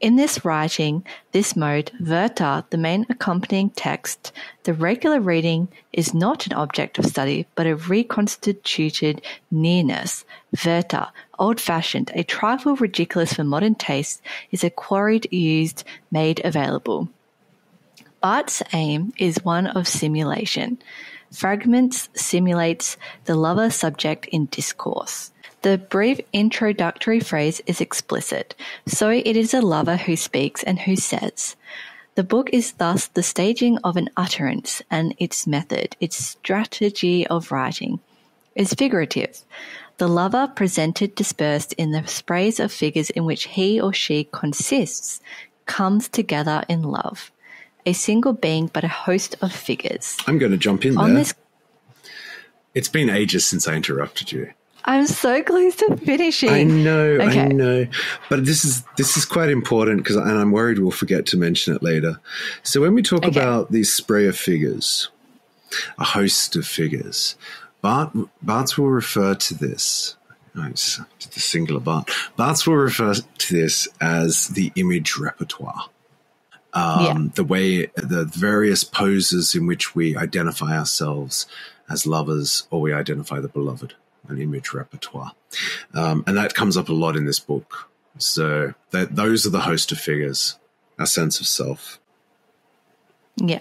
In this writing, this mode, Werther, the main accompanying text, the regular reading is not an object of study, but a reconstituted nearness. Werther, old-fashioned, a trifle ridiculous for modern taste, is a quarried, used, made available. Barthes' aim is one of simulation. Fragments simulates the lover subject in discourse. The brief introductory phrase is explicit, so it is a lover who speaks and who says. The book is thus the staging of an utterance, and its method, its strategy of writing, is figurative. The lover presented dispersed in the sprays of figures in which he or she consists, comes together in love. A single being, but a host of figures. I'm going to jump in on there. It's been ages since I interrupted you. I'm so close to finishing. I know, okay. I know. But this is quite important because, and I'm worried we'll forget to mention it later. So when we talk about these spray of figures, a host of figures, Barthes will refer to this. No, it's the singular Barthes. Barthes will refer to this as the image repertoire. The way the various poses in which we identify ourselves as lovers or we identify the beloved. An image repertoire. And that comes up a lot in this book. So those are the host of figures, our sense of self. Yeah.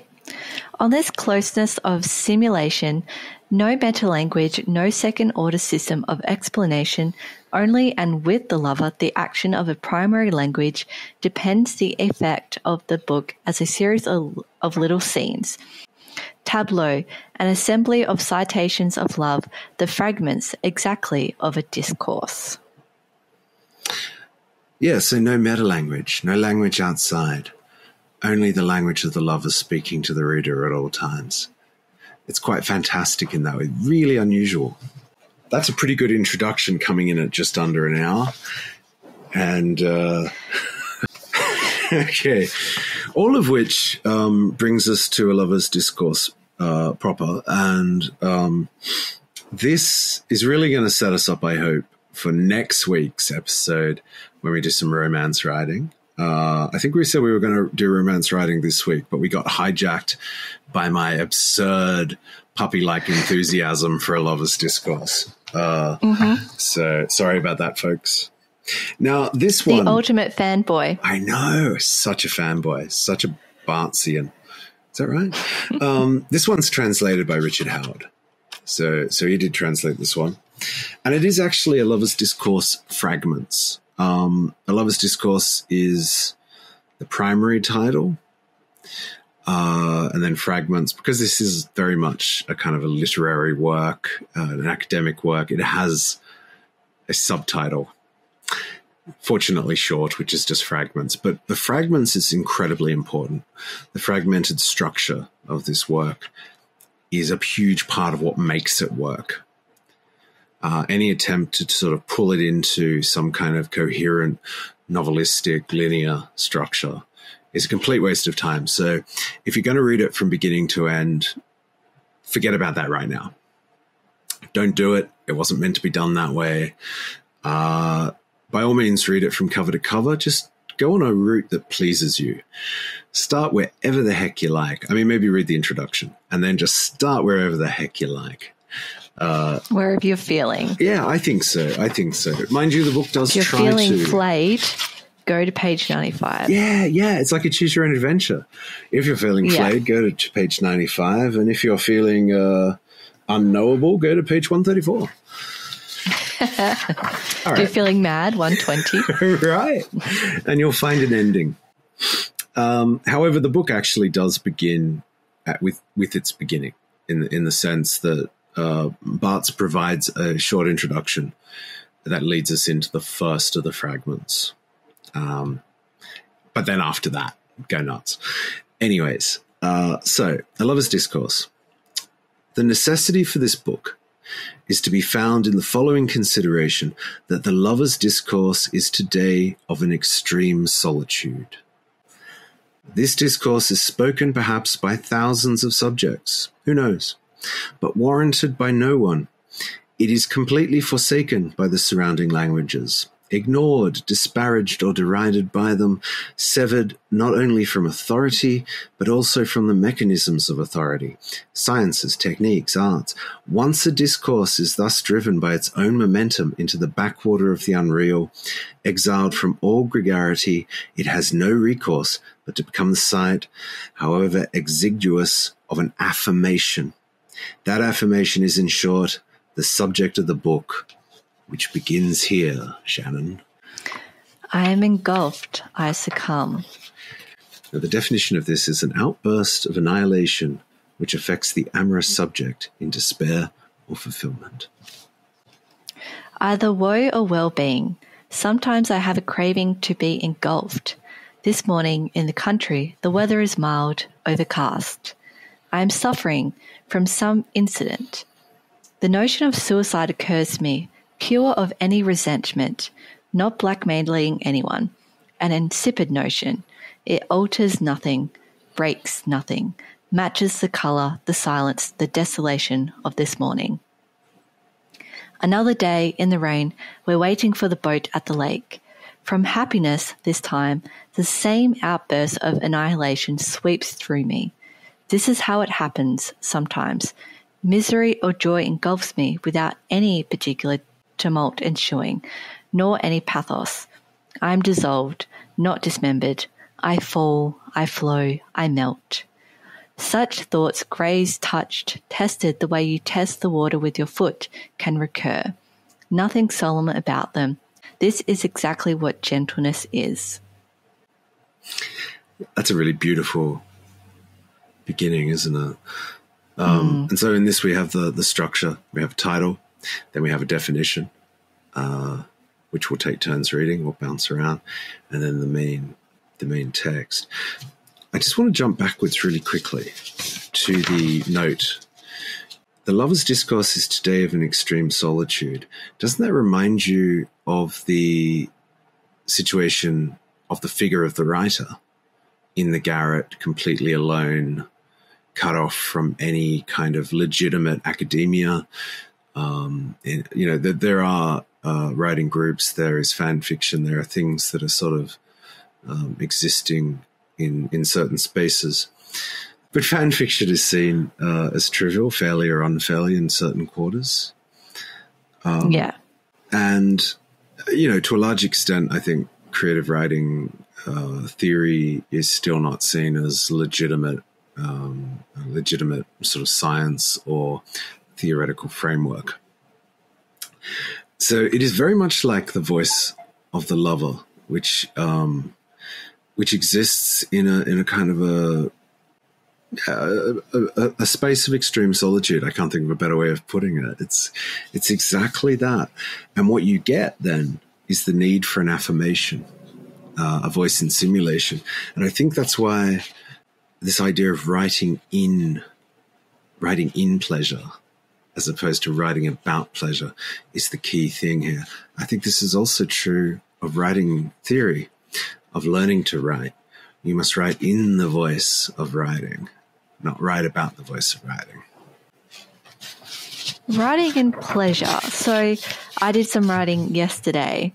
On this closeness of simulation, no meta language, no second order system of explanation, only and with the lover, the action of a primary language depends the effect of the book as a series of little scenes. Tableau, an assembly of citations of love, the fragments exactly of a discourse. Yeah, so no meta-language, no language outside, only the language of the lover speaking to the reader at all times. It's quite fantastic in that way, really unusual. That's a pretty good introduction coming in at just under an hour. And okay, All of which brings us to A Lover's Discourse proper. And this is really going to set us up, I hope, for next week's episode when we do some romance writing. I think we said we were going to do romance writing this week, but we got hijacked by my absurd puppy-like enthusiasm for A Lover's Discourse. So sorry about that, folks. Now, this one. The ultimate fanboy. I know. Such a fanboy. Such a Barthesian. Is that right? This one's translated by Richard Howard. So he did translate this one. And it is actually A Lover's Discourse Fragments. A Lover's Discourse is the primary title, and then Fragments, because this is very much a kind of a literary work, an academic work. It has a subtitle, fortunately short, which is just Fragments. But the Fragments is incredibly important. The fragmented structure of this work is a huge part of what makes it work. Any attempt to sort of pull it into some kind of coherent, novelistic, linear structure is a complete waste of time. So if you're going to read it from beginning to end, forget about that right now. Don't do it. It wasn't meant to be done that way. By all means, read it from cover to cover. Just go on a route that pleases you. Start wherever the heck you like. I mean, maybe read the introduction and then just start wherever the heck you like. Wherever you're feeling. Yeah, I think so. Mind you, the book does try to... If you're feeling flayed, go to page 95. Yeah. It's like a choose your own adventure. If you're feeling flayed, go to page 95. And if you're feeling unknowable, go to page 134. All right. If you're feeling mad, 120. Right. And you'll find an ending. However, the book actually does begin with its beginning in the sense that Barthes provides a short introduction that leads us into the first of the fragments. But then after that, go nuts. Anyways, so A Lover's Discourse. The necessity for this book is to be found in the following consideration, that the lover's discourse is today of an extreme solitude. This discourse is spoken perhaps by thousands of subjects. Who knows? But warranted by no one. It is completely forsaken by the surrounding languages, ignored, disparaged, or derided by them, severed not only from authority, but also from the mechanisms of authority, sciences, techniques, arts. Once a discourse is thus driven by its own momentum into the backwater of the unreal, exiled from all gregarity, it has no recourse but to become the site, however exiguous, of an affirmation. That affirmation is, in short, the subject of the book, which begins here, Shannon. I am engulfed, I succumb. Now, the definition of this is an outburst of annihilation which affects the amorous subject in despair or fulfillment. Either woe or well-being. Sometimes I have a craving to be engulfed. This morning in the country, the weather is mild, overcast. I am suffering from some incident. The notion of suicide occurs to me, pure of any resentment, not blackmailing anyone, an insipid notion. It alters nothing, breaks nothing, matches the colour, the silence, the desolation of this morning. Another day in the rain, we're waiting for the boat at the lake. From happiness this time, the same outburst of annihilation sweeps through me. This is how it happens sometimes. Misery or joy engulfs me without any particular tumult ensuing, nor any pathos. I am dissolved, not dismembered. I fall, I flow, I melt. Such thoughts, grazed, touched, tested the way you test the water with your foot, can recur. Nothing solemn about them. This is exactly what gentleness is. That's a really beautiful beginning, isn't it? And so in this we have the structure, we have a title, then we have a definition, which we'll take turns reading, we'll bounce around, and then the main text. I just want to jump backwards really quickly to the note. The lover's discourse is today of an extreme solitude. Doesn't that remind you of the situation of the figure of the writer in the garret, completely alone, cut off from any kind of legitimate academia. And, you know, there are writing groups, there is fan fiction, there are things that are sort of existing in certain spaces. But fan fiction is seen as trivial, fairly or unfairly, in certain quarters. Yeah. And, you know, to a large extent, I think creative writing theory is still not seen as legitimate sort of science or theoretical framework. So it is very much like the voice of the lover, which exists in a kind of a space of extreme solitude. I can't think of a better way of putting it. It's exactly that. And what you get then is the need for an affirmation, a voice in simulation. And I think that's why this idea of writing in pleasure as opposed to writing about pleasure is the key thing here. I think this is also true of writing theory, of learning to write. You must write in the voice of writing, not write about the voice of writing. Writing and pleasure. So I did some writing yesterday.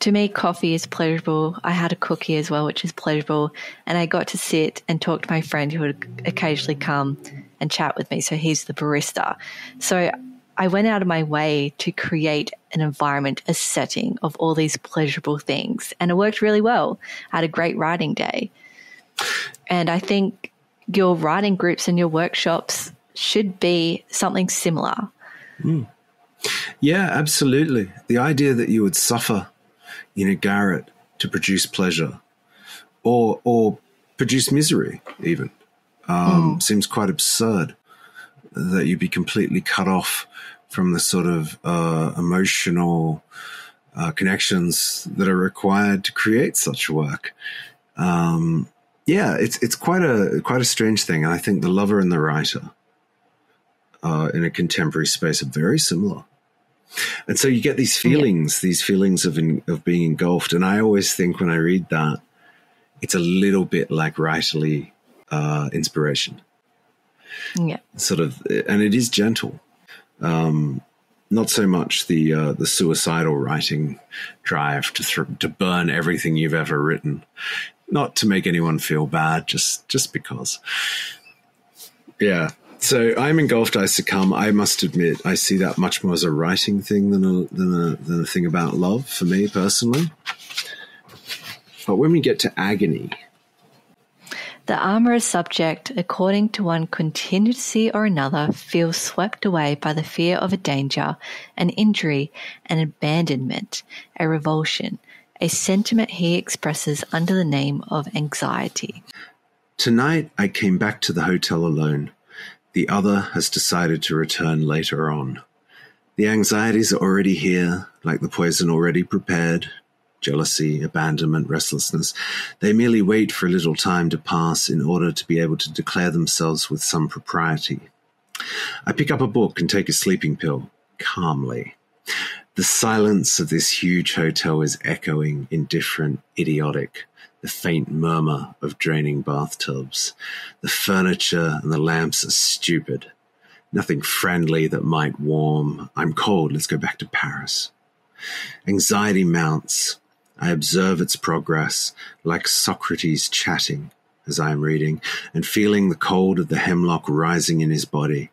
To me, coffee is pleasurable. I had a cookie as well, which is pleasurable. And I got to sit and talk to my friend who would occasionally come and chat with me. So he's the barista. So I went out of my way to create an environment, a setting of all these pleasurable things. And it worked really well. I had a great writing day. And I think your writing groups and your workshops should be something similar. Mm. Yeah, absolutely. The idea that you would suffer in a garret to produce pleasure or produce misery even seems quite absurd, that you'd be completely cut off from the sort of emotional connections that are required to create such work. Yeah, it's quite a strange thing. And I think the lover and the writer in a contemporary space are very similar. And so you get these feelings, yeah. These feelings of being engulfed. And I always think when I read that, it's a little bit like writerly inspiration. Yeah. Sort of, and it is gentle. Not so much the suicidal writing drive to burn everything you've ever written, not to make anyone feel bad, just because. Yeah. So I'm engulfed, I succumb. I must admit, I see that much more as a writing thing than a thing about love for me personally. But when we get to agony, the amorous subject, according to one contingency or another, feels swept away by the fear of a danger, an injury, an abandonment, a revulsion, a sentiment he expresses under the name of anxiety. Tonight I came back to the hotel alone. The other has decided to return later on. The anxieties are already here, like the poison already prepared. Jealousy, abandonment, restlessness. They merely wait for a little time to pass in order to be able to declare themselves with some propriety. I pick up a book and take a sleeping pill, calmly. The silence of this huge hotel is echoing, indifferent, idiotic. The faint murmur of draining bathtubs. The furniture and the lamps are stupid. Nothing friendly that might warm. I'm cold. Let's go back to Paris. Anxiety mounts. I observe its progress, like Socrates chatting as I am reading, and feeling the cold of the hemlock rising in his body.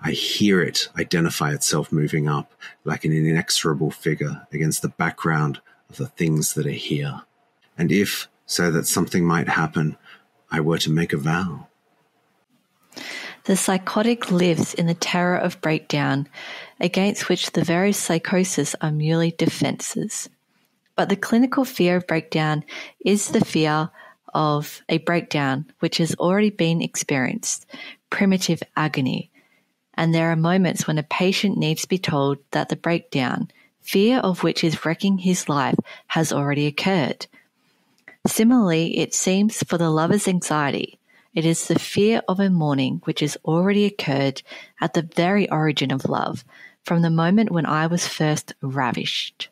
I hear it identify itself moving up, like an inexorable figure against the background of the things that are here. And if, so that something might happen, I were to make a vow. The psychotic lives in the terror of breakdown, against which the very psychoses are merely defences. But the clinical fear of breakdown is the fear of a breakdown which has already been experienced, primitive agony. And there are moments when a patient needs to be told that the breakdown, fear of which is wrecking his life, has already occurred. Similarly, it seems for the lover's anxiety, it is the fear of a morning which has already occurred at the very origin of love, from the moment when I was first ravished.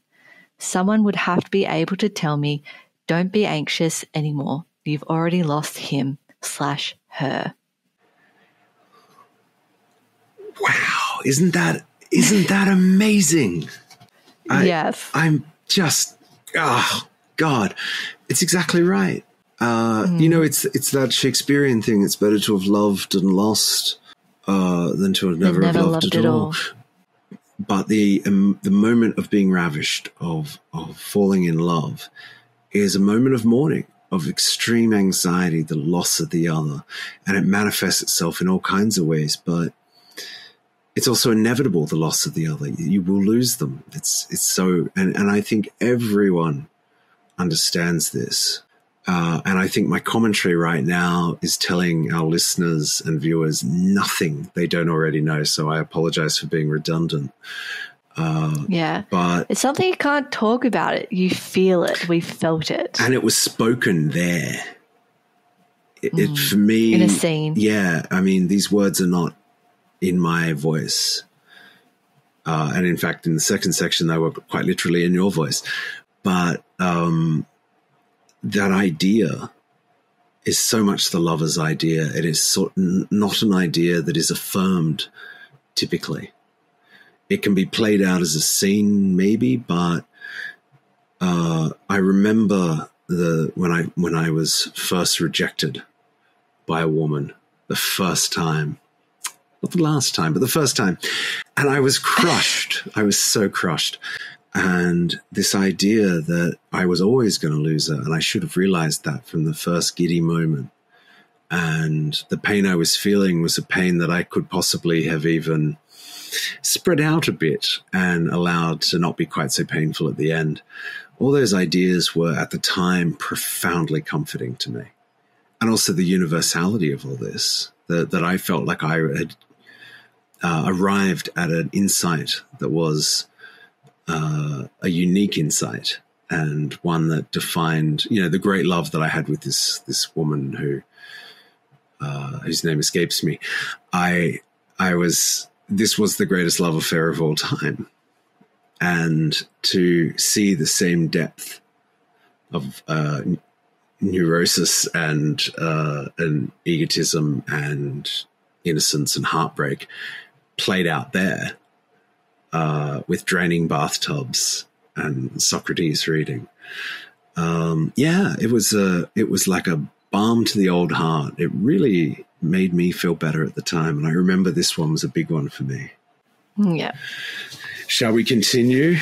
Someone would have to be able to tell me, don't be anxious anymore, We've already lost him/her. Wow, isn't that amazing? Yes. I'm just, oh God, it's exactly right. You know, it's that Shakespearean thing. It's better to have loved and lost than to have never loved at all. But the moment of being ravished, of falling in love, is a moment of mourning, of extreme anxiety, the loss of the other, and it manifests itself in all kinds of ways. But it's also inevitable, the loss of the other. You will lose them. It's so, and I think everyone understands this. And I think my commentary right now is telling our listeners and viewers nothing they don't already know. So I apologize for being redundant. Yeah. But it's something you can't talk about it. You feel it. We felt it. And it was spoken there. It for me. In a scene. Yeah. I mean, these words are not in my voice. And in fact, in the second section, they were quite literally in your voice. But that idea is so much the lover's idea. It is not an idea that is affirmed typically. It can be played out as a scene maybe, but I remember when I was first rejected by a woman, the first time. Not the last time, but the first time. And I was crushed. I was so crushed. And this idea that I was always going to lose her, and I should have realized that from the first giddy moment. And the pain I was feeling was a pain that I could possibly have even spread out a bit and allowed to not be quite so painful at the end. All those ideas were at the time profoundly comforting to me. And also the universality of all this, that I felt like I had arrived at an insight that was a unique insight, and one that defined, you know, the great love that I had with this woman whose name escapes me. This was the greatest love affair of all time. And to see the same depth of neurosis and egotism and innocence and heartbreak played out there with draining bathtubs and Socrates reading. It was like a balm to the old heart. It really made me feel better at the time. And I remember this one was a big one for me. Yeah. Shall we continue?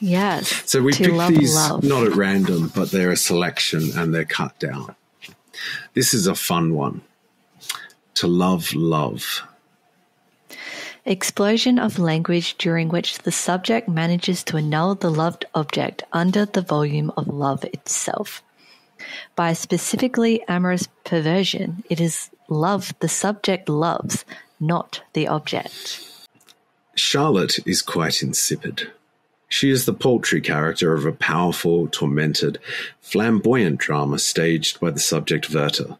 Yes. So we picked these not at random, but they're a selection and they're cut down. This is a fun one. To Love, Love. Explosion of language during which the subject manages to annul the loved object under the volume of love itself. By a specifically amorous perversion, it is love the subject loves, not the object. Charlotte is quite insipid. She is the paltry character of a powerful, tormented, flamboyant drama staged by the subject Werther.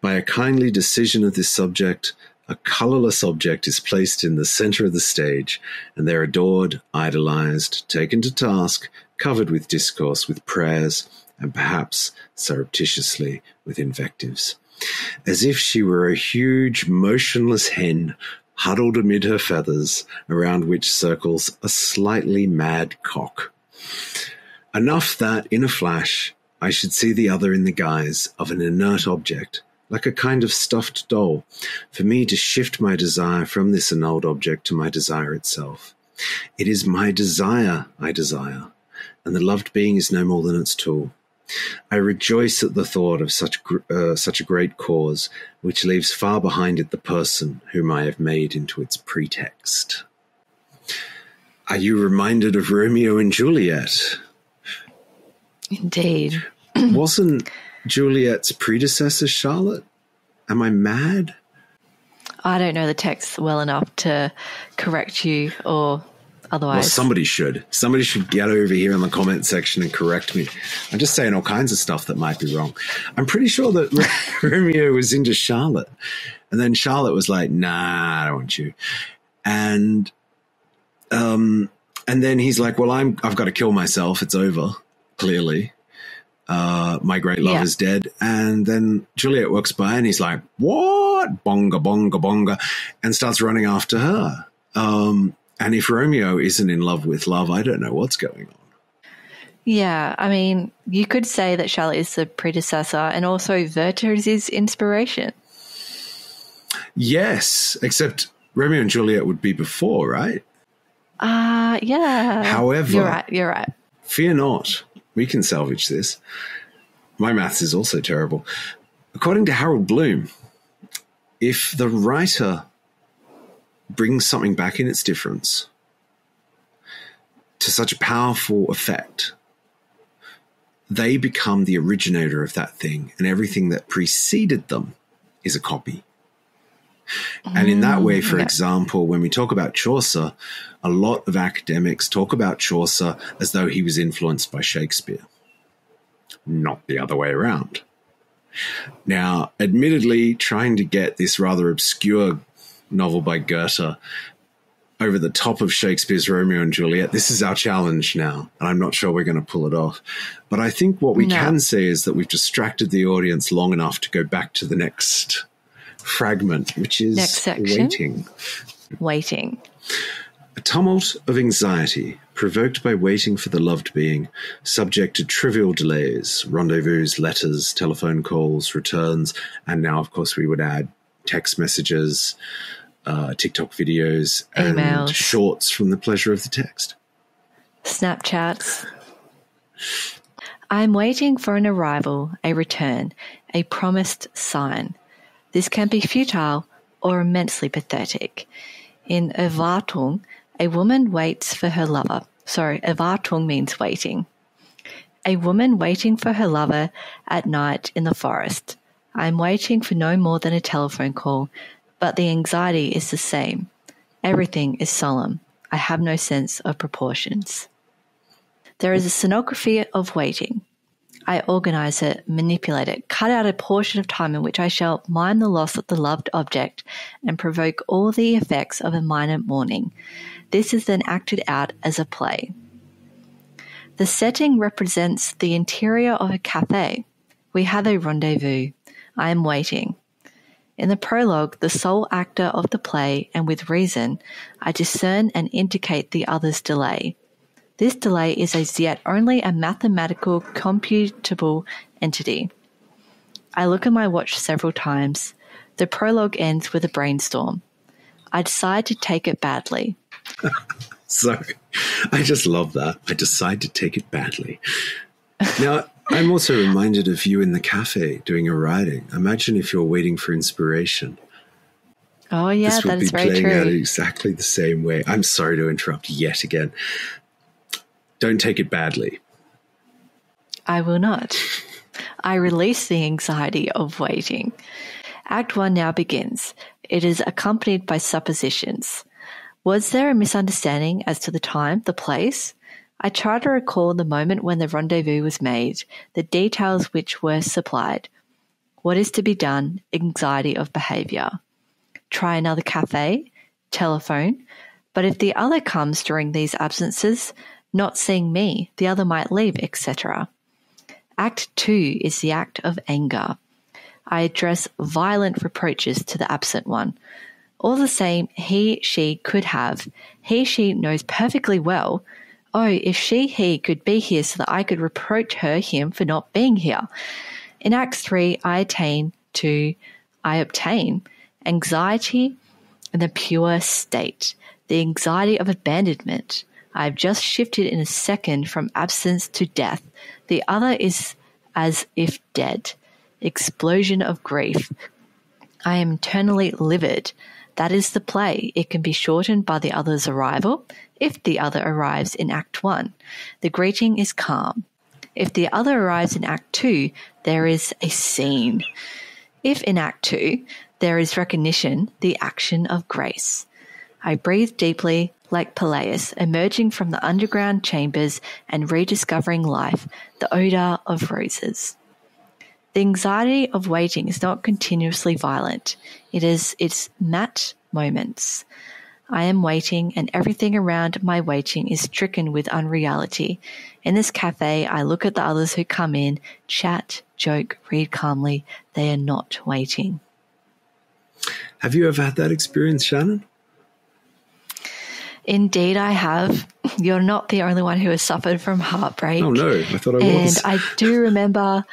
By a kindly decision of this subject, a colourless object is placed in the centre of the stage, and they're adored, idolised, taken to task, covered with discourse, with prayers, and perhaps surreptitiously with invectives, as if she were a huge motionless hen huddled amid her feathers, around which circles a slightly mad cock. Enough that, in a flash, I should see the other in the guise of an inert object, like a kind of stuffed doll, for me to shift my desire from this annulled object to my desire itself. It is my desire I desire, and the loved being is no more than its tool. I rejoice at the thought of such a great cause, which leaves far behind it the person whom I have made into its pretext. Are you reminded of Romeo and Juliet? Indeed. Wasn't Juliet's predecessor Charlotte? Am I mad? I don't know the text well enough to correct you or... Otherwise. Well, somebody should get over here in the comment section and correct me. I'm just saying all kinds of stuff that might be wrong. I'm pretty sure that Romeo was into Charlotte, and then Charlotte was like, "Nah, I don't want you," and then he's like, "Well, I've got to kill myself. It's over, clearly." My Great Love is Dead. And then Juliet walks by and he's like, what? Bonga, bonga, bonga, and starts running after her. And if Romeo isn't in love with love, I don't know what's going on. Yeah, I mean, you could say that Charlotte is the predecessor and also Werther is his inspiration. Yes, except Romeo and Juliet would be before, right? Yeah. However, you're right. Fear not, we can salvage this. My maths is also terrible. According to Harold Bloom, if the writer brings something back in its difference to such a powerful effect, they become the originator of that thing, and everything that preceded them is a copy. And in that way, for example, when we talk about Chaucer, a lot of academics talk about Chaucer as though he was influenced by Shakespeare, not the other way around. Now, admittedly, trying to get this rather obscure novel by Goethe over the top of Shakespeare's Romeo and Juliet, this is our challenge now, and I'm not sure we're going to pull it off. But I think what we can say is that we've distracted the audience long enough to go back to the next fragment, which is waiting. Waiting. A tumult of anxiety provoked by waiting for the loved being, subject to trivial delays, rendezvous, letters, telephone calls, returns, and now, of course, we would add text messages, TikTok videos, and emails, shorts from The Pleasure of the Text. Snapchats. I'm waiting for an arrival, a return, a promised sign. This can be futile or immensely pathetic. In Erwartung, a woman waits for her lover. Sorry, Erwartung means waiting. A woman waiting for her lover at night in the forest. I'm waiting for no more than a telephone call, but the anxiety is the same. Everything is solemn. I have no sense of proportions. There is a scenography of waiting. I organize it, manipulate it, cut out a portion of time in which I shall mime the loss of the loved object and provoke all the effects of a minor mourning. This is then acted out as a play. The setting represents the interior of a cafe. We have a rendezvous. I am waiting. In the prologue, the sole actor of the play, and with reason, I discern and indicate the other's delay. This delay is as yet only a mathematical, computable entity. I look at my watch several times. The prologue ends with a brainstorm. I decide to take it badly. Sorry, I just love that. I decide to take it badly. Now, I'm also reminded of you in the cafe doing your writing. Imagine if you're waiting for inspiration. Oh, yeah, that is very true. This would be playing out exactly the same way. I'm sorry to interrupt yet again. Don't take it badly. I will not. I release the anxiety of waiting. Act 1 now begins. It is accompanied by suppositions. Was there a misunderstanding as to the time, the place? I try to recall the moment when the rendezvous was made, the details which were supplied. What is to be done? Anxiety of behaviour. Try another cafe, telephone. But if the other comes during these absences, not seeing me, the other might leave, etc. Act 2 is the act of anger. I address violent reproaches to the absent one. All the same, he, she could have. He, she knows perfectly well. Oh, if she, he could be here so that I could reproach her, him for not being here. In Act 3, I obtain anxiety in the pure state, the anxiety of abandonment. I have just shifted in a second from absence to death. The other is as if dead. Explosion of grief. I am eternally livid. That is the play. It can be shortened by the other's arrival. If the other arrives in Act 1, the greeting is calm. If the other arrives in Act 2, there is a scene. If in Act 2, there is recognition, the action of grace. I breathe deeply like Peleus, emerging from the underground chambers and rediscovering life, the odour of roses. The anxiety of waiting is not continuously violent. It is its matte moments. I am waiting, and everything around my waiting is stricken with unreality. In this cafe, I look at the others who come in, chat, joke, read calmly. They are not waiting. Have you ever had that experience, Shannon? Indeed, I have. You're not the only one who has suffered from heartbreak. Oh, no. I thought I was. And I do remember,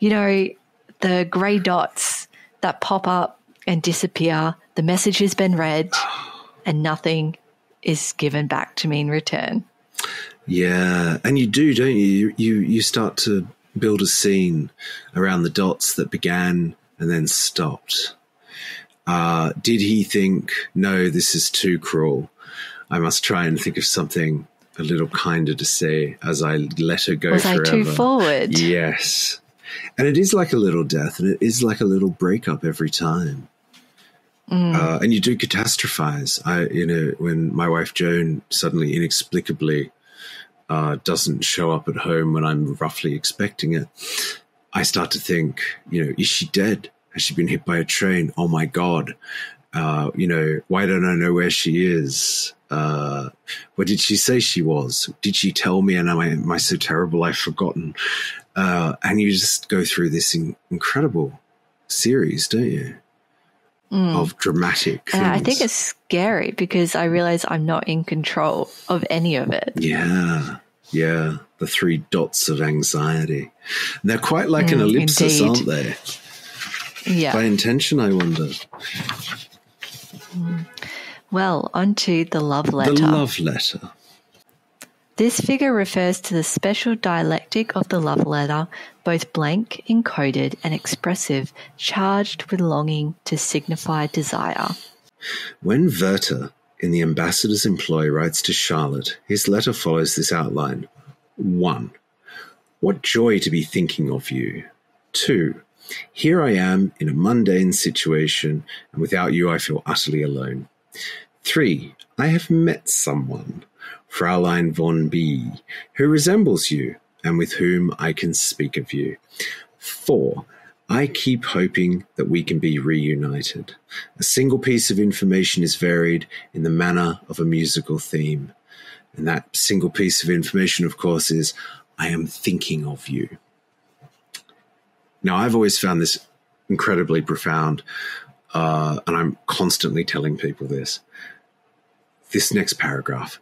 the grey dots that pop up and disappear. The message has been read and nothing is given back to me in return. Yeah. And you do, don't you? You start to build a scene around the dots that began and then stopped. Did he think, no, this is too cruel? I must try and think of something a little kinder to say as I let her go forever. Was I too forward? Yes. And it is like a little death, and it is like a little breakup every time. And you do catastrophize. When my wife Joan suddenly inexplicably doesn't show up at home when I'm roughly expecting it, I start to think, is she dead? Has she been hit by a train? Oh my God. Why don't I know where she is? What did she say she was? Did she tell me? And am I so terrible I've forgotten? And you just go through this incredible series, don't you? Of dramatic things. And I think it's scary because I realize I'm not in control of any of it. Yeah. Yeah. The three dots of anxiety. They're quite like an ellipsis, indeed. Aren't they? Yeah. By intention, I wonder. Well, on to the love letter. The love letter. This figure refers to the special dialectic of the love letter, both blank, encoded, and expressive, charged with longing to signify desire. When Werther, in the ambassador's employ, writes to Charlotte, his letter follows this outline. 1. What joy to be thinking of you. 2. Here I am in a mundane situation, and without you I feel utterly alone. 3. I have met someone, Fräulein von B, who resembles you, and with whom I can speak of you. 4. I keep hoping that we can be reunited. A single piece of information is varied in the manner of a musical theme. And that single piece of information, of course, is I am thinking of you. Now, I've always found this incredibly profound, and I'm constantly telling people this. This next paragraph.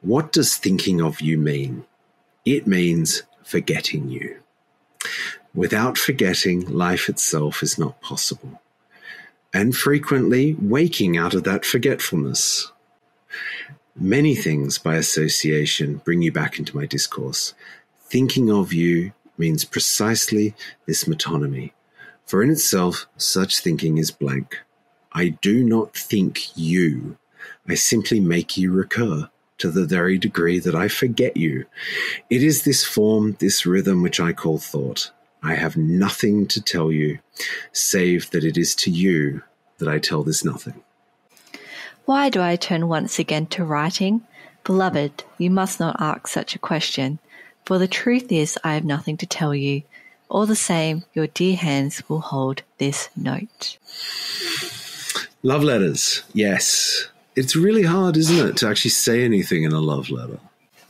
What does thinking of you mean? It means forgetting you. Without forgetting, life itself is not possible. And frequently waking out of that forgetfulness. Many things by association bring you back into my discourse. Thinking of you means precisely this metonymy. For in itself, such thinking is blank. I do not think you. I simply make you recur to the very degree that I forget you. It is this form, this rhythm, which I call thought. I have nothing to tell you, save that it is to you that I tell this nothing. Why do I turn once again to writing? Beloved, you must not ask such a question. For the truth is, I have nothing to tell you. All the same, your dear hands will hold this note. Love letters, yes. It's really hard, isn't it, to actually say anything in a love letter?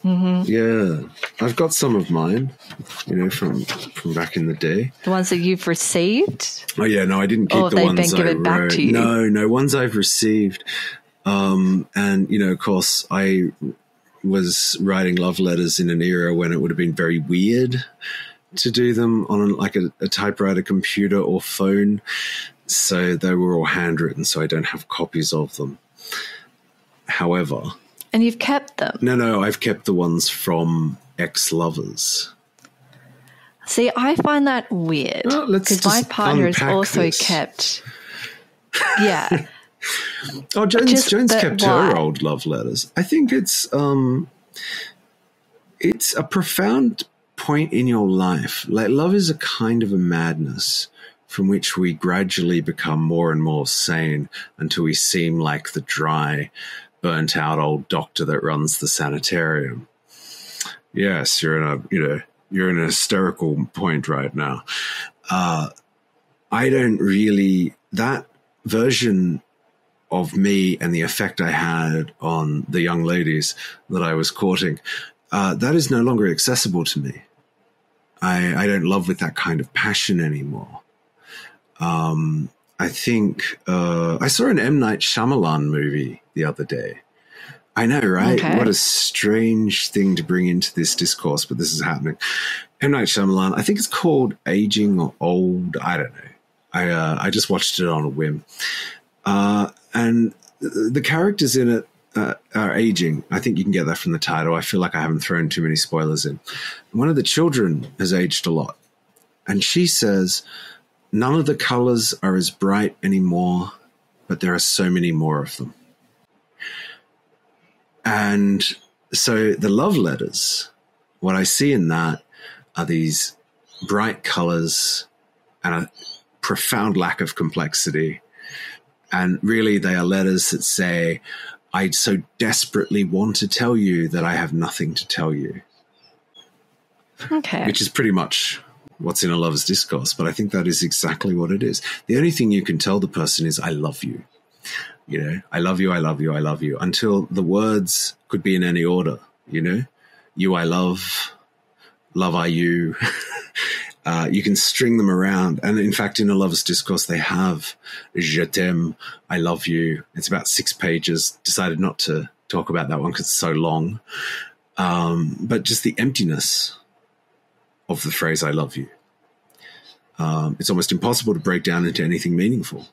Mm-hmm. Yeah. I've got some of mine, from back in the day. The ones that you've received? Oh, yeah, no, I didn't keep the ones I wrote. Or they've been given back to you? No, ones I've received. Of course, I was writing love letters in an era when it would have been very weird to do them on like a typewriter, computer or phone. So they were all handwritten, so I don't have copies of them. However. And you've kept them? No, I've kept the ones from ex-lovers. See, I find that weird because my partner is also kept. Yeah. Oh, Joan's kept her old love letters. I think it's a profound point in your life. Like love is a kind of a madness from which we gradually become more and more sane until we seem like the dry, burnt out old doctor that runs the sanitarium. Yes, you're in a hysterical point right now. I don't really that version of me and the effect I had on the young ladies that I was courting, that is no longer accessible to me. I don't love with that kind of passion anymore. I think I saw an M. Night Shyamalan movie the other day. I know, right? Okay. What a strange thing to bring into this discourse, but this is happening. M. Night Shyamalan, I think it's called Aging or Old. I don't know. I just watched it on a whim. And the characters in it are aging. I think you can get that from the title. I feel like I haven't thrown too many spoilers in. One of the children has aged a lot. And she says, none of the colors are as bright anymore, but there are so many more of them. And so the love letters, what I see in that are these bright colors and a profound lack of complexity. And really they are letters that say, I so desperately want to tell you that I have nothing to tell you. Okay. Which is pretty much what's in A Lover's Discourse, but I think that is exactly what it is. The only thing you can tell the person is, I love you. You know, I love you, I love you, I love you, until the words could be in any order, you know? You I love I you. You can string them around. And in fact, in A Lover's Discourse, they have Je t'aime, I love you. It's about 6 pages. Decided not to talk about that one because it's so long. But just the emptiness of the phrase I love you. It's almost impossible to break down into anything meaningful.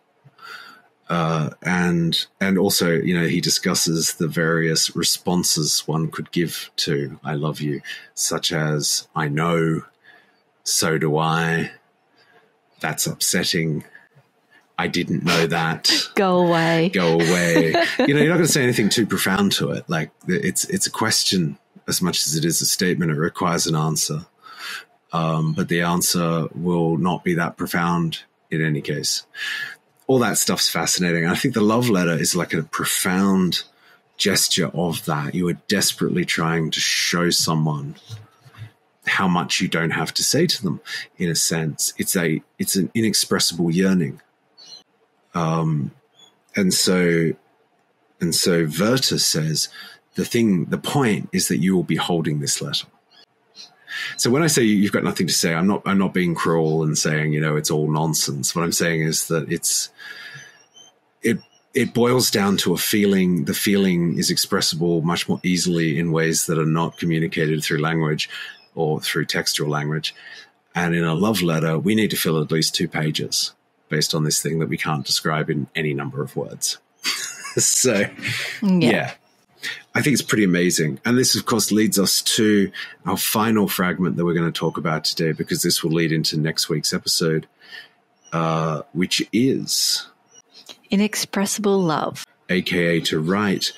And also, you know, he discusses the various responses one could give to I love you, such as I know, so do I. That's upsetting. I didn't know that. Go away. Go away. You know, you're not going to say anything too profound to it. Like it's a question as much as it is a statement. It requires an answer. But the answer will not be that profound in any case. All that stuff's fascinating. And I think the love letter is like a profound gesture of that. You are desperately trying to show someone how much you don't have to say to them, in a sense. It's an inexpressible yearning. And so Werther says, the point is that you will be holding this letter. So when I say you've got nothing to say, I'm not being cruel and saying, you know, it's all nonsense. What I'm saying is that it boils down to a feeling. The feeling is expressible much more easily in ways that are not communicated through language or through textual language. And in a love letter, we need to fill at least 2 pages based on this thing that we can't describe in any number of words. So, yeah. I think it's pretty amazing. And this, of course, leads us to our final fragment that we're going to talk about today, because this will lead into next week's episode, which is Inexpressible Love, aka to write,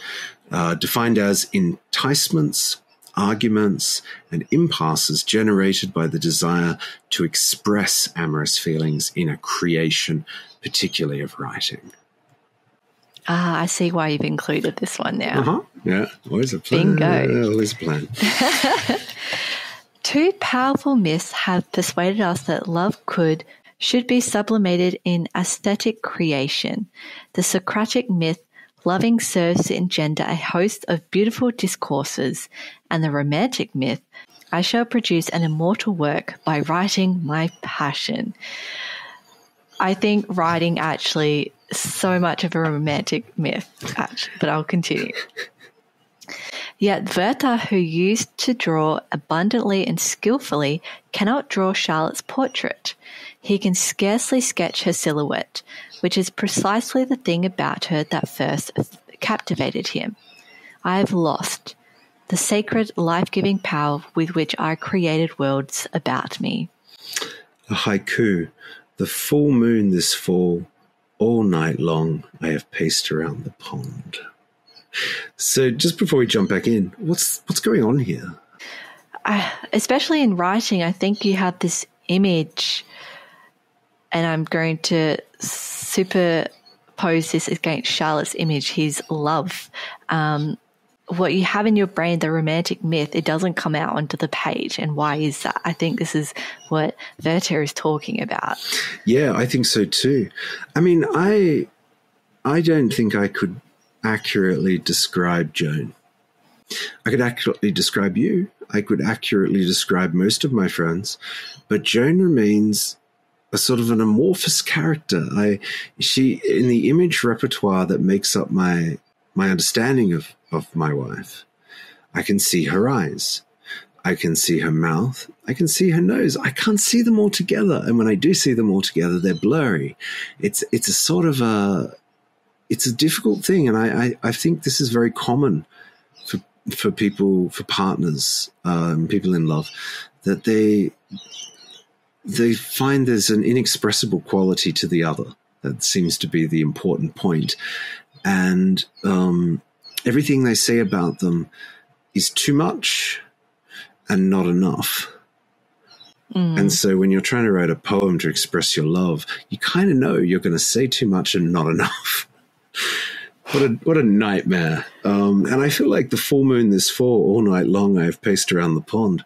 defined as enticements, arguments and impasses generated by the desire to express amorous feelings in a creation, particularly of writing. I see why you've included this one now. Uh-huh. Yeah, always a plan. Bingo. Always a plan. 2 powerful myths have persuaded us that love should be sublimated in aesthetic creation. The Socratic myth, loving serves to engender a host of beautiful discourses, and the romantic myth, I shall produce an immortal work by writing my passion. I think writing actually so much of a romantic myth, but I'll continue. Yet Werther, who used to draw abundantly and skillfully, cannot draw Charlotte's portrait. He can scarcely sketch her silhouette, which is precisely the thing about her that first captivated him. I have lost the sacred, life-giving power with which I created worlds about me. A haiku. The full moon this fall, all night long, I have paced around the pond. So just before we jump back in, what's going on here? Especially in writing, I think you have this image, and I'm going to superpose this against Charlotte's image, his love. What you have in your brain, the romantic myth, it doesn't come out onto the page. And why is that? I think this is what Werther is talking about. Yeah, I think so too. I mean, I I don't think I could accurately describe Joan. I could accurately describe you. I could accurately describe most of my friends, but Joan remains a sort of an amorphous character. She in the image repertoire that makes up my understanding of my wife. I can see her eyes. I can see her mouth. I can see her nose. I can't see them all together. And when I do see them all together, they're blurry. It's a sort of a difficult thing. And I think this is very common for people, for partners, people in love, that they find there's an inexpressible quality to the other. That seems to be the important point. And everything they say about them is too much and not enough. Mm. And so when you're trying to write a poem to express your love, you kind of know you're going to say too much and not enough. What a nightmare. And I feel like the full moon this fall, all night long, I've paced around the pond.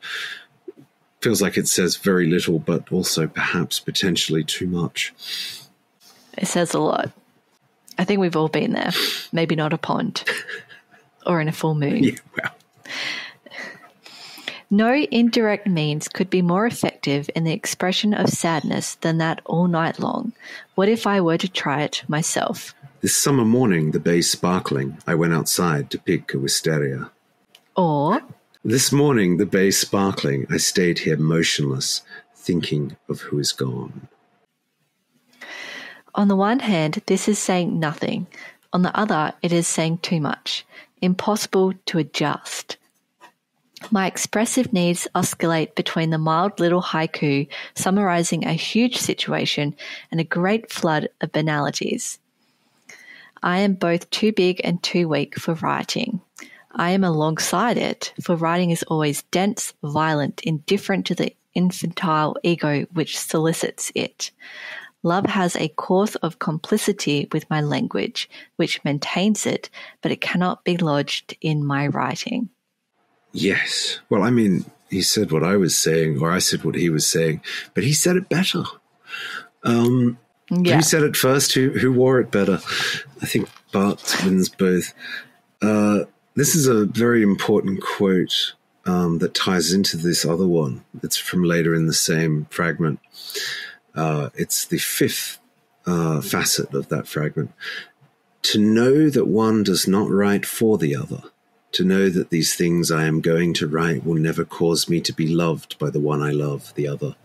Feels like it says very little, but also perhaps potentially too much. It says a lot. I think we've all been there. Maybe not a pond or in a full moon. Yeah, well. No indirect means could be more effective in the expression of sadness than that all night long. What if I were to try it myself? This summer morning, the bay sparkling, I went outside to pick a wisteria. Or? This morning, the bay sparkling, I stayed here motionless, thinking of who is gone. On the one hand, this is saying nothing. On the other, it is saying too much, impossible to adjust. My expressive needs oscillate between the mild little haiku summarizing a huge situation and a great flood of banalities. I am both too big and too weak for writing. I am alongside it, for writing is always dense, violent, indifferent to the infantile ego which solicits it. Love has a course of complicity with my language, which maintains it, but it cannot be lodged in my writing. Yes. Well, I mean, he said what I was saying, or I said what he was saying, but he said it better. Yeah. Who said it first? Who wore it better? I think Barthes wins both. This is a very important quote that ties into this other one. It's from later in the same fragment. It's the fifth facet of that fragment. To know that one does not write for the other, to know that these things I am going to write will never cause me to be loved by the one I love, the other.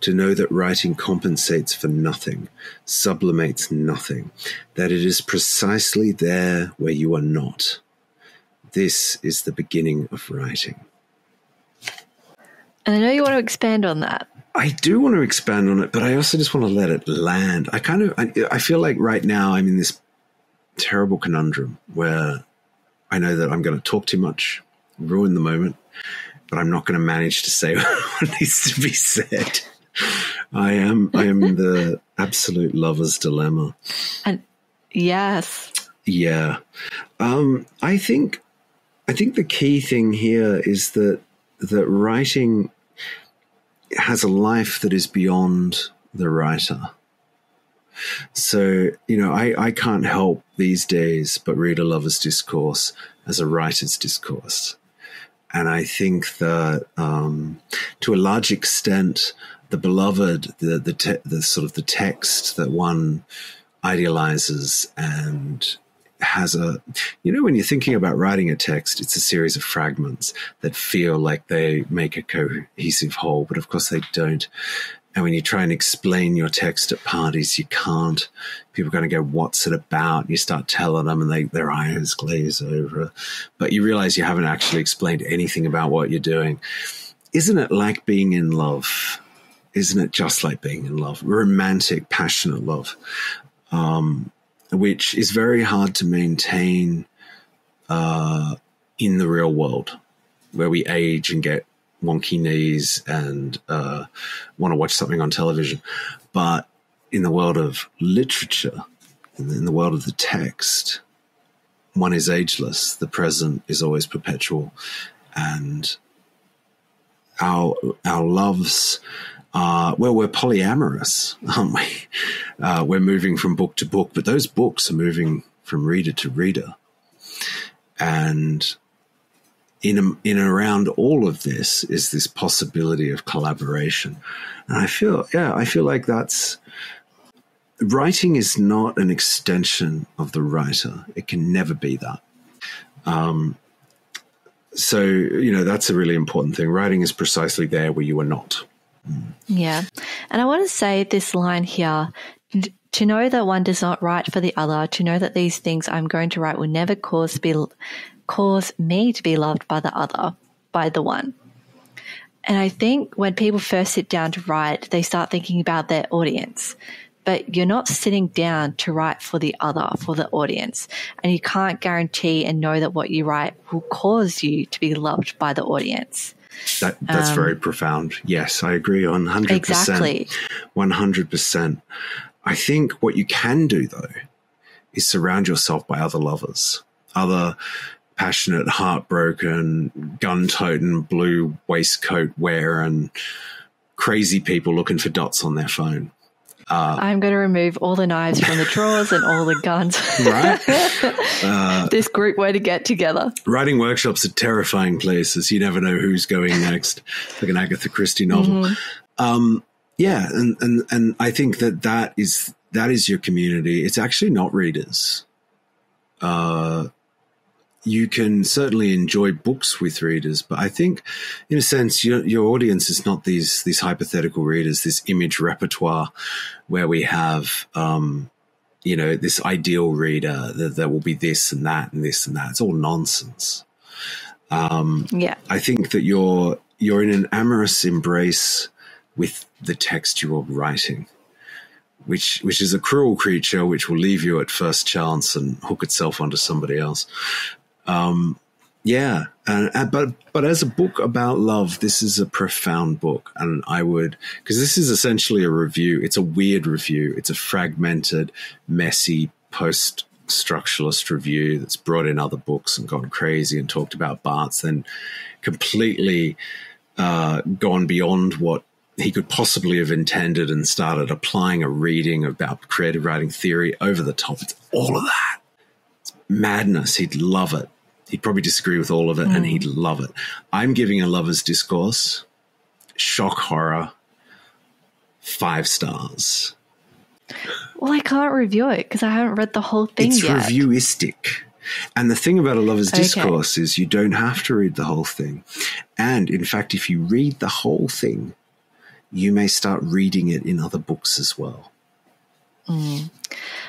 To know that writing compensates for nothing, sublimates nothing, that it is precisely there where you are not. This is the beginning of writing. And I know you want to expand on that. I do want to expand on it, but I also just want to let it land. I feel like right now I'm in this terrible conundrum where I know that I'm going to talk too much, ruin the moment, but I'm not going to manage to say what needs to be said. I am in the absolute lover's dilemma. And yes. Yeah. I think the key thing here is that writing has a life that is beyond the writer. So, you know, I can't help these days but read A Lover's Discourse as a writer's discourse. And I think that to a large extent, the beloved, the sort of the text that one idealizes and has a, you know, when you're thinking about writing a text, it's a series of fragments that feel like they make a cohesive whole, but of course they don't. And when you try and explain your text at parties, you can't. People are going to go, what's it about? You start telling them and their eyes glaze over. But you realize you haven't actually explained anything about what you're doing. Isn't it like being in love? Isn't it just like being in love? Romantic, passionate love, which is very hard to maintain in the real world, where we age and get wonky knees and want to watch something on television. But in the world of literature, in the world of the text, one is ageless. The present is always perpetual. And our loves Well, we're polyamorous, aren't we? We're moving from book to book, but those books are moving from reader to reader. And in around all of this is this possibility of collaboration. And I feel like that's... Writing is not an extension of the writer. It can never be that. So, you know, that's a really important thing. Writing is precisely there where you are not. Yeah. And I want to say this line here, to know that one does not write for the other, to know that these things I'm going to write will never cause me to be loved by the other, by the one. And I think when people first sit down to write, they start thinking about their audience. But you're not sitting down to write for the other, for the audience. And you can't guarantee and know that what you write will cause you to be loved by the audience. That's very profound. Yes, I agree 100%. Exactly. 100%. I think what you can do, though, is surround yourself by other lovers, other passionate, heartbroken, gun-toting, blue waistcoat wearing, crazy people looking for dots on their phone. I'm going to remove all the knives from the drawers and all the guns. Right? This group way to get together. Writing workshops are terrifying places. You never know who's going next, like an Agatha Christie novel. Mm-hmm. Yeah, and I think that is your community. It's actually not readers. You can certainly enjoy books with readers, but I think, in a sense, your audience is not these hypothetical readers, this image repertoire where we have, you know, this ideal reader that there will be this and that and this and that. It's all nonsense. Yeah, I think that you're in an amorous embrace with the text you are writing, which is a cruel creature which will leave you at first chance and hook itself onto somebody else. Yeah, but as a book about love, this is a profound book, and because this is essentially a review. It's a weird review. It's a fragmented, messy, post-structuralist review that's brought in other books and gone crazy and talked about Barthes, then completely gone beyond what he could possibly have intended and started applying a reading about creative writing theory over the top. It's all of that. Madness. He'd love it. He'd probably disagree with all of it, and he'd love it. I'm giving A Lover's Discourse, shock horror, 5 stars. Well, I can't review it because I haven't read the whole thing yet. It's reviewistic. And the thing about A Lover's Discourse is you don't have to read the whole thing. And, in fact, if you read the whole thing, you may start reading it in other books as well.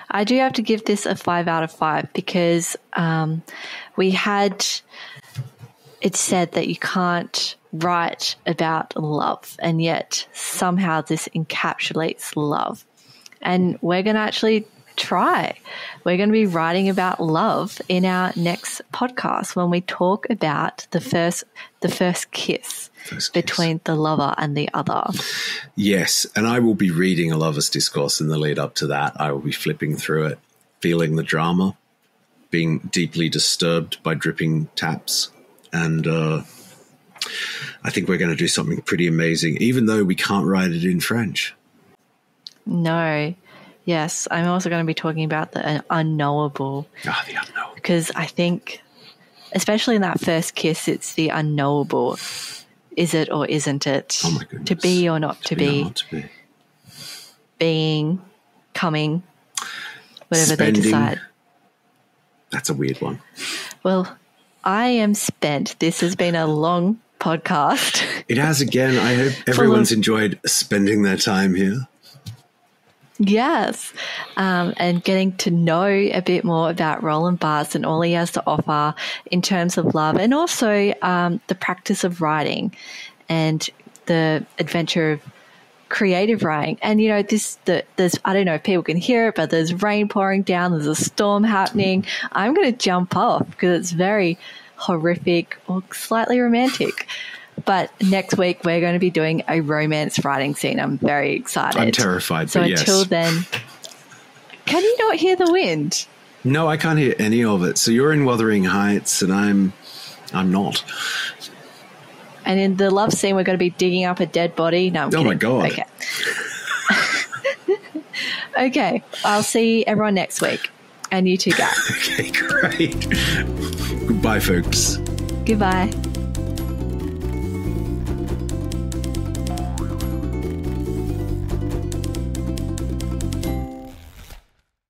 I do have to give this a 5 out of 5 because it said that you can't write about love, and yet somehow this encapsulates love. And we're going to actually try. We're going to be writing about love in our next podcast when we talk about the first kiss between the lover and the other. Yes, and I will be reading A Lover's Discourse in the lead up to that. I will be flipping through it, feeling the drama, being deeply disturbed by dripping taps, and I think we're going to do something pretty amazing, even though we can't write it in French. No. Yes, I'm also going to be talking about the unknowable. Ah, the unknowable. Because I think, especially in that first kiss, it's the unknowable. Is it or isn't it? Oh my goodness. To be or not to be. Not to be. Being, coming, whatever Spending. They decide. That's a weird one. Well, I am spent. This has been a long podcast. It has again. I hope everyone's enjoyed spending their time here. Yes, and getting to know a bit more about Roland Barthes and all he has to offer in terms of love, and also the practice of writing and the adventure of creative writing. And, you know, there's I don't know if people can hear it, but there's rain pouring down, there's a storm happening. I'm going to jump off because it's very horrific or slightly romantic. But next week, we're going to be doing a romance writing scene. I'm very excited. I'm terrified, so but yes. So until then, can you not hear the wind? No, I can't hear any of it. So you're in Wuthering Heights and I'm not. And in the love scene, we're going to be digging up a dead body. No, I'm kidding. Oh, my God. Okay. Okay. I'll see everyone next week. And you two go. Okay, great. Goodbye, folks. Goodbye.